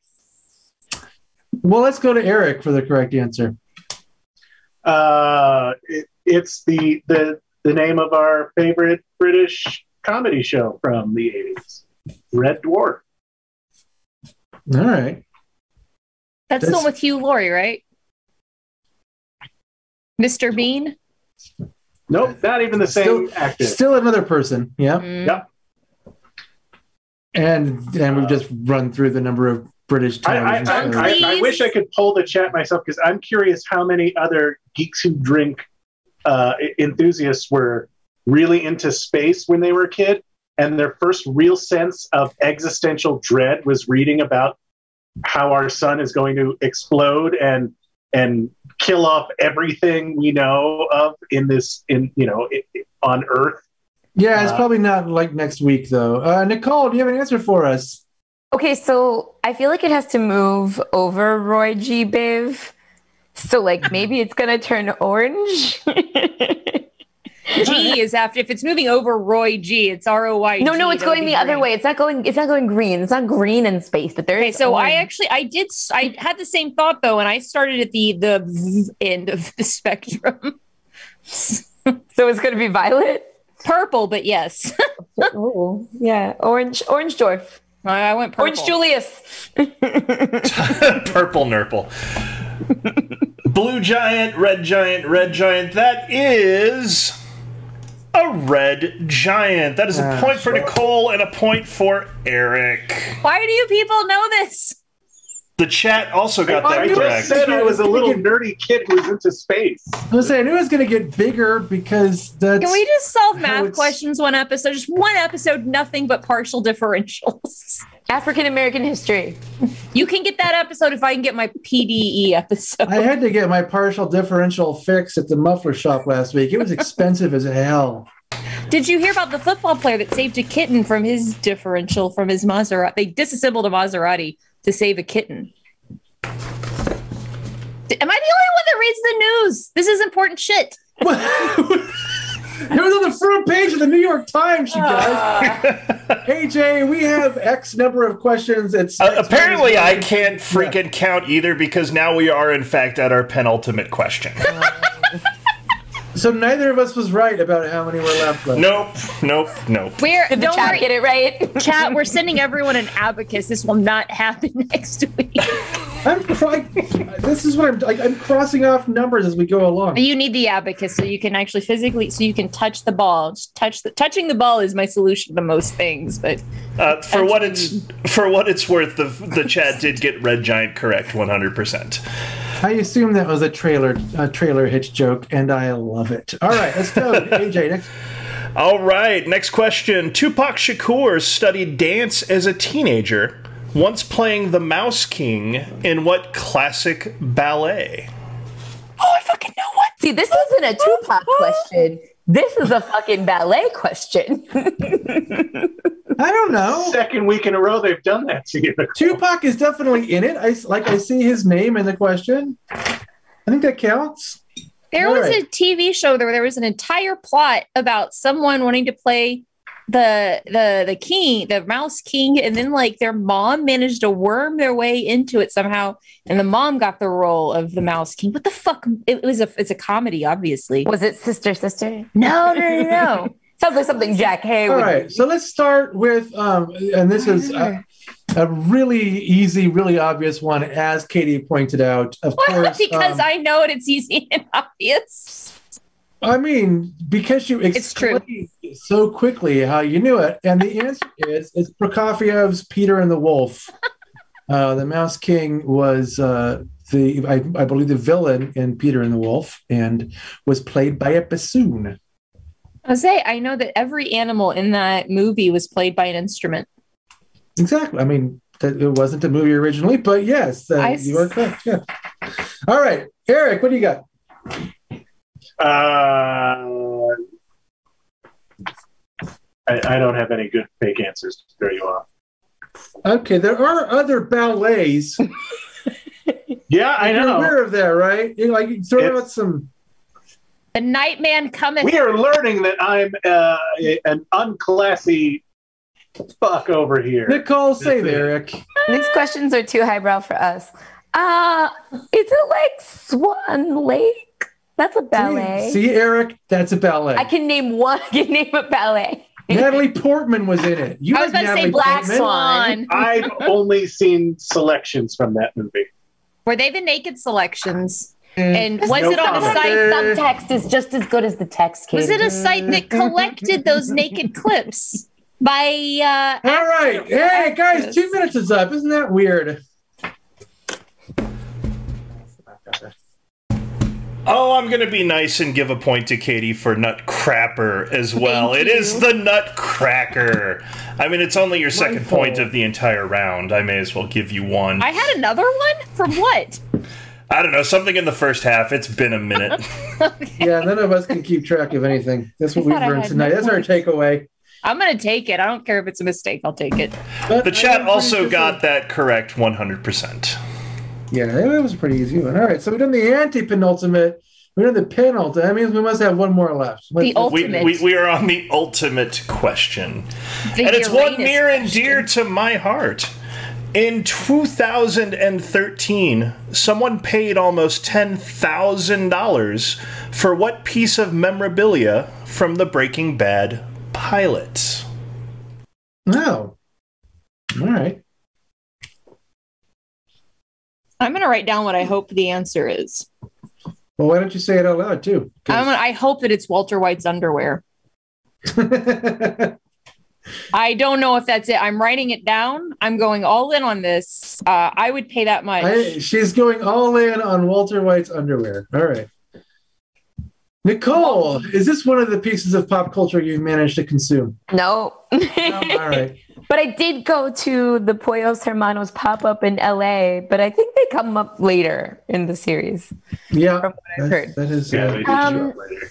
Well, let's go to Eric for the correct answer. Uh, it, it's the, the the name of our favorite British comedy show from the eighties, Red Dwarf. All right. That's, That's... the one with Hugh Laurie, right? Mister Bean? Nope, not even the same still, actor. Still another person, yeah? Mm. Yep. And and we've just run through the number of British television I, I, shows. I, I, I wish I could poll the chat myself, because I'm curious how many other Geeks Who Drink uh, enthusiasts were really into space when they were a kid, and their first real sense of existential dread was reading about how our sun is going to explode and and kill off everything we know of in this, in you know, it, it, on Earth. Yeah, it's uh, probably not like next week, though. Uh, Nicole, do you have an answer for us? Okay, so I feel like it has to move over Roy G. Biv. So, like, maybe it's going to turn orange. G is after, if it's moving over Roy G, it's R O Y G. No, no, it's going the green. Other way. It's not going, it's not going green. It's not green in space, but there okay, is. So orange. I actually, I did, I had the same thought, though, and I started at the, the end of the spectrum. So it's going to be violet? Purple, but yes. Oh, yeah, orange, orange dwarf. I, I went purple. Orange Julius. Purple Nurple. Blue giant, red giant, red giant. That is a red giant. That is a uh, point for Nicole and a point for Eric. Why do you people know this? The chat also got that correct. I said I was a little nerdy kid who was into space. I was saying, I knew it was going to get bigger because that's... Can we just solve math questions one episode? Just one episode, nothing but partial differentials. African-American history. You can get that episode if I can get my P D E episode. I had to get my partial differential fixed at the muffler shop last week. It was expensive as hell. Did you hear about the football player that saved a kitten from his differential, from his Maserati? They disassembled a Maserati to save a kitten. Am I the only one that reads the news? This is important shit. It was on the front page of the New York Times, you guys. Hey, Jay, we have X number of questions. It's uh, apparently, I can't freaking yeah. count either, because now we are, in fact, at our penultimate question. So neither of us was right about how many were left. Left. Nope, nope, nope. We're, Did the don't chat worry. Get it right? Chat, we're sending everyone an abacus. This will not happen next week. I'm like, this is what I'm like. I'm crossing off numbers as we go along. You need the abacus so you can actually physically, so you can touch the ball. Just touch the touching the ball is my solution to most things. But uh, for what it's for what it's worth, the the chat did get Red Giant correct one hundred percent. I assume that was a trailer a trailer hitch joke, and I love it. All right, let's go, A J. Next. All right, next question. Tupac Shakur studied dance as a teenager, once playing the Mouse King in what classic ballet? Oh, I fucking know what. See, this isn't a Tupac question. This is a fucking ballet question. I don't know. Second week in a row they've done that to you. Tupac is definitely in it. I like. I see his name in the question. I think that counts. There All was right. a T V show where there was an entire plot about someone wanting to play the the the king, the Mouse King, and then like their mom managed to worm their way into it somehow, and the mom got the role of the Mouse King. What the fuck? It, it was a it's a comedy, obviously. Was it Sister Sister? No, no, no, no. Sounds like something Jack Hay would. All right, so let's start with, um, and this is a, a really easy, really obvious one, as Katie pointed out. Of well, course, because um, I know it, it's easy and obvious. I mean, because you explained so quickly how you knew it, and the answer is it's Prokofiev's Peter and the Wolf. Uh, the Mouse King was uh, the, I, I believe, the villain in Peter and the Wolf, and was played by a bassoon. I say I know that every animal in that movie was played by an instrument. Exactly. I mean, that, it wasn't a movie originally, but yes, uh, you are correct. Yeah. All right, Eric, what do you got? Uh, I, I don't have any good fake answers to throw you off. Okay, there are other ballets. Yeah, I know. You're aware of that, right? You're like throw it's out some. The Nightman cometh. We are learning that I'm uh, a, an unclassy fuck over here. Nicole, save Eric. These questions are too highbrow for us. Uh, is it like Swan Lake? That's a ballet. See, see Eric, that's a ballet. I can name one. I can name a ballet. Natalie Portman was in it. You I was about Natalie to say Black Portman. Swan. I've only seen selections from that movie. Were they the naked selections? And was no it on problem. a site? Subtext is just as good as the text. Katie. Was it a site that collected those naked clips? By uh, all right, hey guys, two minutes is up. Isn't that weird? Oh, I'm gonna be nice and give a point to Katie for Nutcrapper as well. It is the Nutcracker. I mean, it's only your second Wonderful. point of the entire round. I may as well give you one. I had another one from what? I don't know, something in the first half. It's been a minute. Okay. Yeah, none of us can keep track of anything. That's what I we've learned tonight. That's our takeaway. I'm going to take it. I don't care if it's a mistake. I'll take it. But the chat also got that correct one hundred percent. Yeah, that was a pretty easy one. All right, so we've done the anti-penultimate. We've done the penultimate. That means we must have one more left. Let's, the ultimate. We, we, we are on the ultimate question. The and it's one near and dear to my heart. In two thousand thirteen, someone paid almost ten thousand dollars for what piece of memorabilia from the Breaking Bad pilot? Oh. All right. I'm going to write down what I hope the answer is. Well, why don't you say it out loud, too? I'm gonna, I hope that it's Walter White's underwear. I don't know if that's it. I'm writing it down. I'm going all in on this. Uh, I would pay that much. I, she's going all in on Walter White's underwear. All right. Nicole, is this one of the pieces of pop culture you've managed to consume? No. No? All right. But I did go to the Pollos Hermanos pop-up in L A, but I think they come up later in the series. Yeah. From what I've heard. That is, yeah, they um, show up later.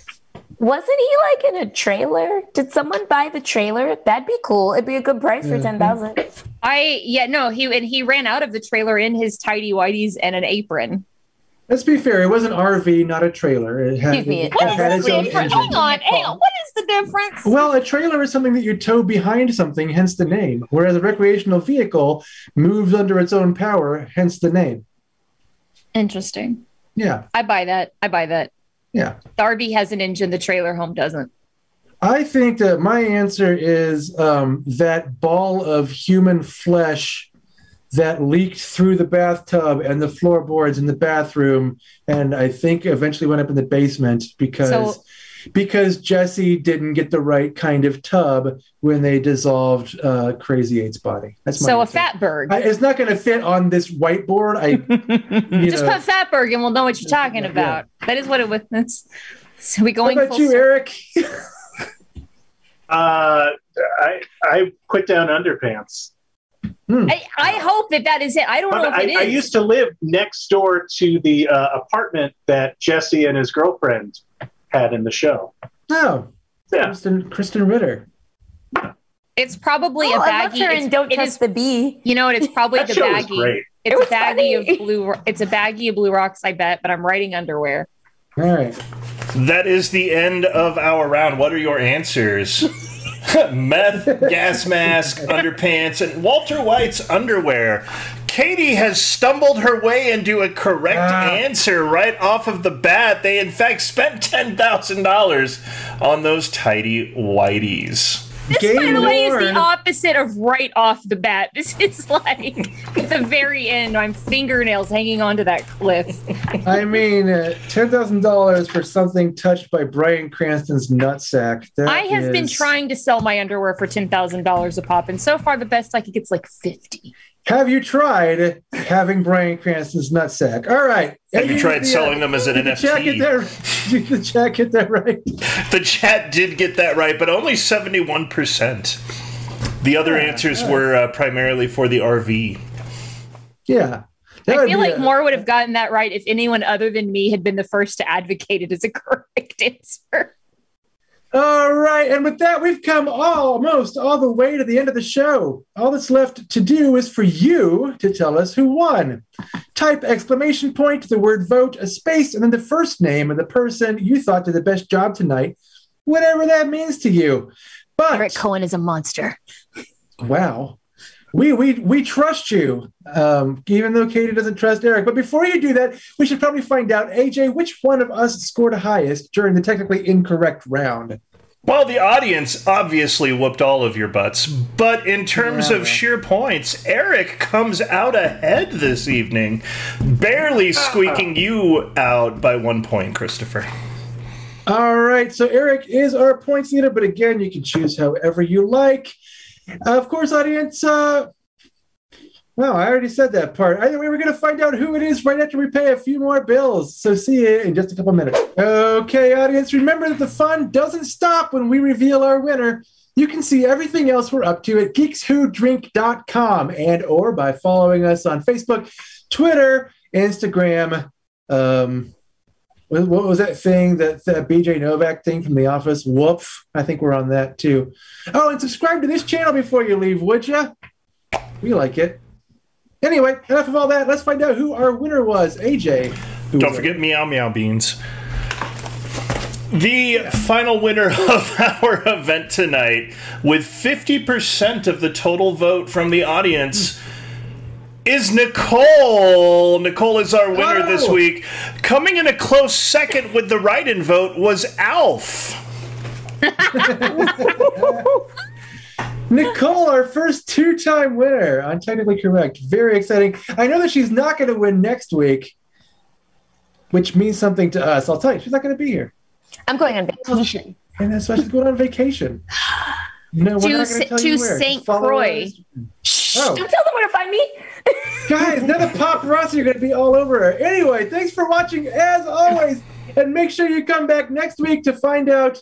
Wasn't he like in a trailer? Did someone buy the trailer? That'd be cool. It'd be a good price yeah. for ten thousand. I, yeah, no, he and he ran out of the trailer in his tidy whities and an apron. Let's be fair. It was an R V, not a trailer. It had, me, it, what it is the difference? Hang on, hang on. What is the difference? Well, a trailer is something that you tow behind something, hence the name. Whereas a recreational vehicle moves under its own power, hence the name. Interesting. Yeah. I buy that. I buy that. Yeah. The R V has an engine. The trailer home doesn't. I think that my answer is um, that ball of human flesh that leaked through the bathtub and the floorboards in the bathroom, and I think eventually went up in the basement because so, because Jesse didn't get the right kind of tub when they dissolved uh, Crazy Eight's body. That's my so answer. A fatberg. I, it's not going to fit on this whiteboard. I you just know. Put fatberg, and we'll know what you're talking about. Yeah. That is what it was. So we going. How about you, Eric? uh, I I put down underpants. Hmm. I, I hope that that is it. I don't but know if I, it is. I used to live next door to the uh, apartment that Jesse and his girlfriend had in the show. Oh, yeah. Kristen, Kristen Ritter. It's probably oh, a baggie. It's, don't it touch is, the bee. You know what? It's probably the baggie. It's it a baggie funny. of blue. It's a baggie of Blue Rocks, I bet. But I'm writing underwear. All right. That is the end of our round. What are your answers? Meth, gas mask, underpants, and Walter White's underwear. Katie has stumbled her way into a correct ah. answer right off of the bat. They, in fact, spent ten thousand dollars on those tidy whities. This, Game by the Lord. way, is the opposite of right off the bat. This is like at the very end. I'm fingernails hanging onto that cliff. I mean, uh, ten thousand dollars for something touched by Bryan Cranston's nutsack. That I have is... been trying to sell my underwear for ten thousand dollars a pop, and so far the best I could get is like fifty. Have you tried having Bryan Cranston's nutsack? All right. Have you tried selling them as an N F T? Did the chat get that right? The chat did get that right, but only seventy-one percent. The other answers were uh, primarily for the R V. Yeah. I feel like more would have gotten that right if anyone other than me had been the first to advocate it as a correct answer. All right, and with that, we've come almost all the way to the end of the show. All that's left to do is for you to tell us who won. Type exclamation point, the word vote, a space, and then the first name of the person you thought did the best job tonight, whatever that means to you. But Eric Kohen is a monster. Wow. We, we, we trust you, um, even though Katie doesn't trust Eric. But before you do that, we should probably find out, A J, which one of us scored highest during the technically incorrect round? Well, the audience obviously whooped all of your butts, but in terms yeah. of sheer points, Eric comes out ahead this evening, barely squeaking you out by one point, Christopher. All right, so Eric is our points leader, but again, you can choose however you like. Uh, of course, audience, uh, well, I already said that part. Anyway, we're going to find out who it is right after we pay a few more bills, so see you in just a couple minutes. Okay, audience, remember that the fun doesn't stop when we reveal our winner. You can see everything else we're up to at geeks who drink dot com and or by following us on Facebook, Twitter, Instagram. Um, what was that thing, that, that B J Novak thing from The Office? Whoop. I think we're on that too. Oh, and subscribe to this channel before you leave, would you? We like it. Anyway, enough of all that. Let's find out who our winner was. A J. Don't forget Meow Meow Beans. The yeah. final winner of our event tonight, with fifty percent of the total vote from the audience, is Nicole. Nicole is our winner oh. this week. Coming in a close second with the write-in vote was Alf. Nicole, our first two-time winner. I'm technically correct. Very exciting. I know that she's not going to win next week, which means something to us. I'll tell you, she's not going to be here. I'm going on vacation. And that's why she's going on vacation. No, we're to not going to tell to you where. Saint Croix. Shh, oh. Don't tell them where to find me. Guys, now the paparazzi are going to be all over her. Anyway, thanks for watching as always. And make sure you come back next week to find out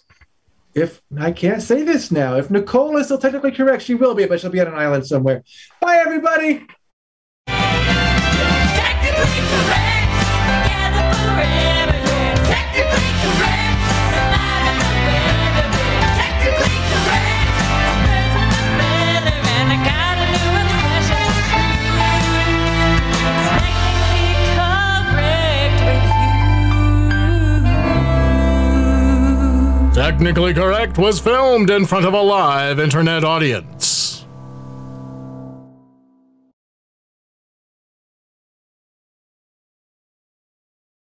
if I can't say this now. If Nicole is still technically correct, she will be, but she'll be on an island somewhere. Bye, everybody. Technically correct. Gather for evidence. Technically correct. Surviving the wilderness. Technically correct. Birds of a feather, and I got a new obsession. Technically correct with you. Technically Correct was filmed in front of a live internet audience.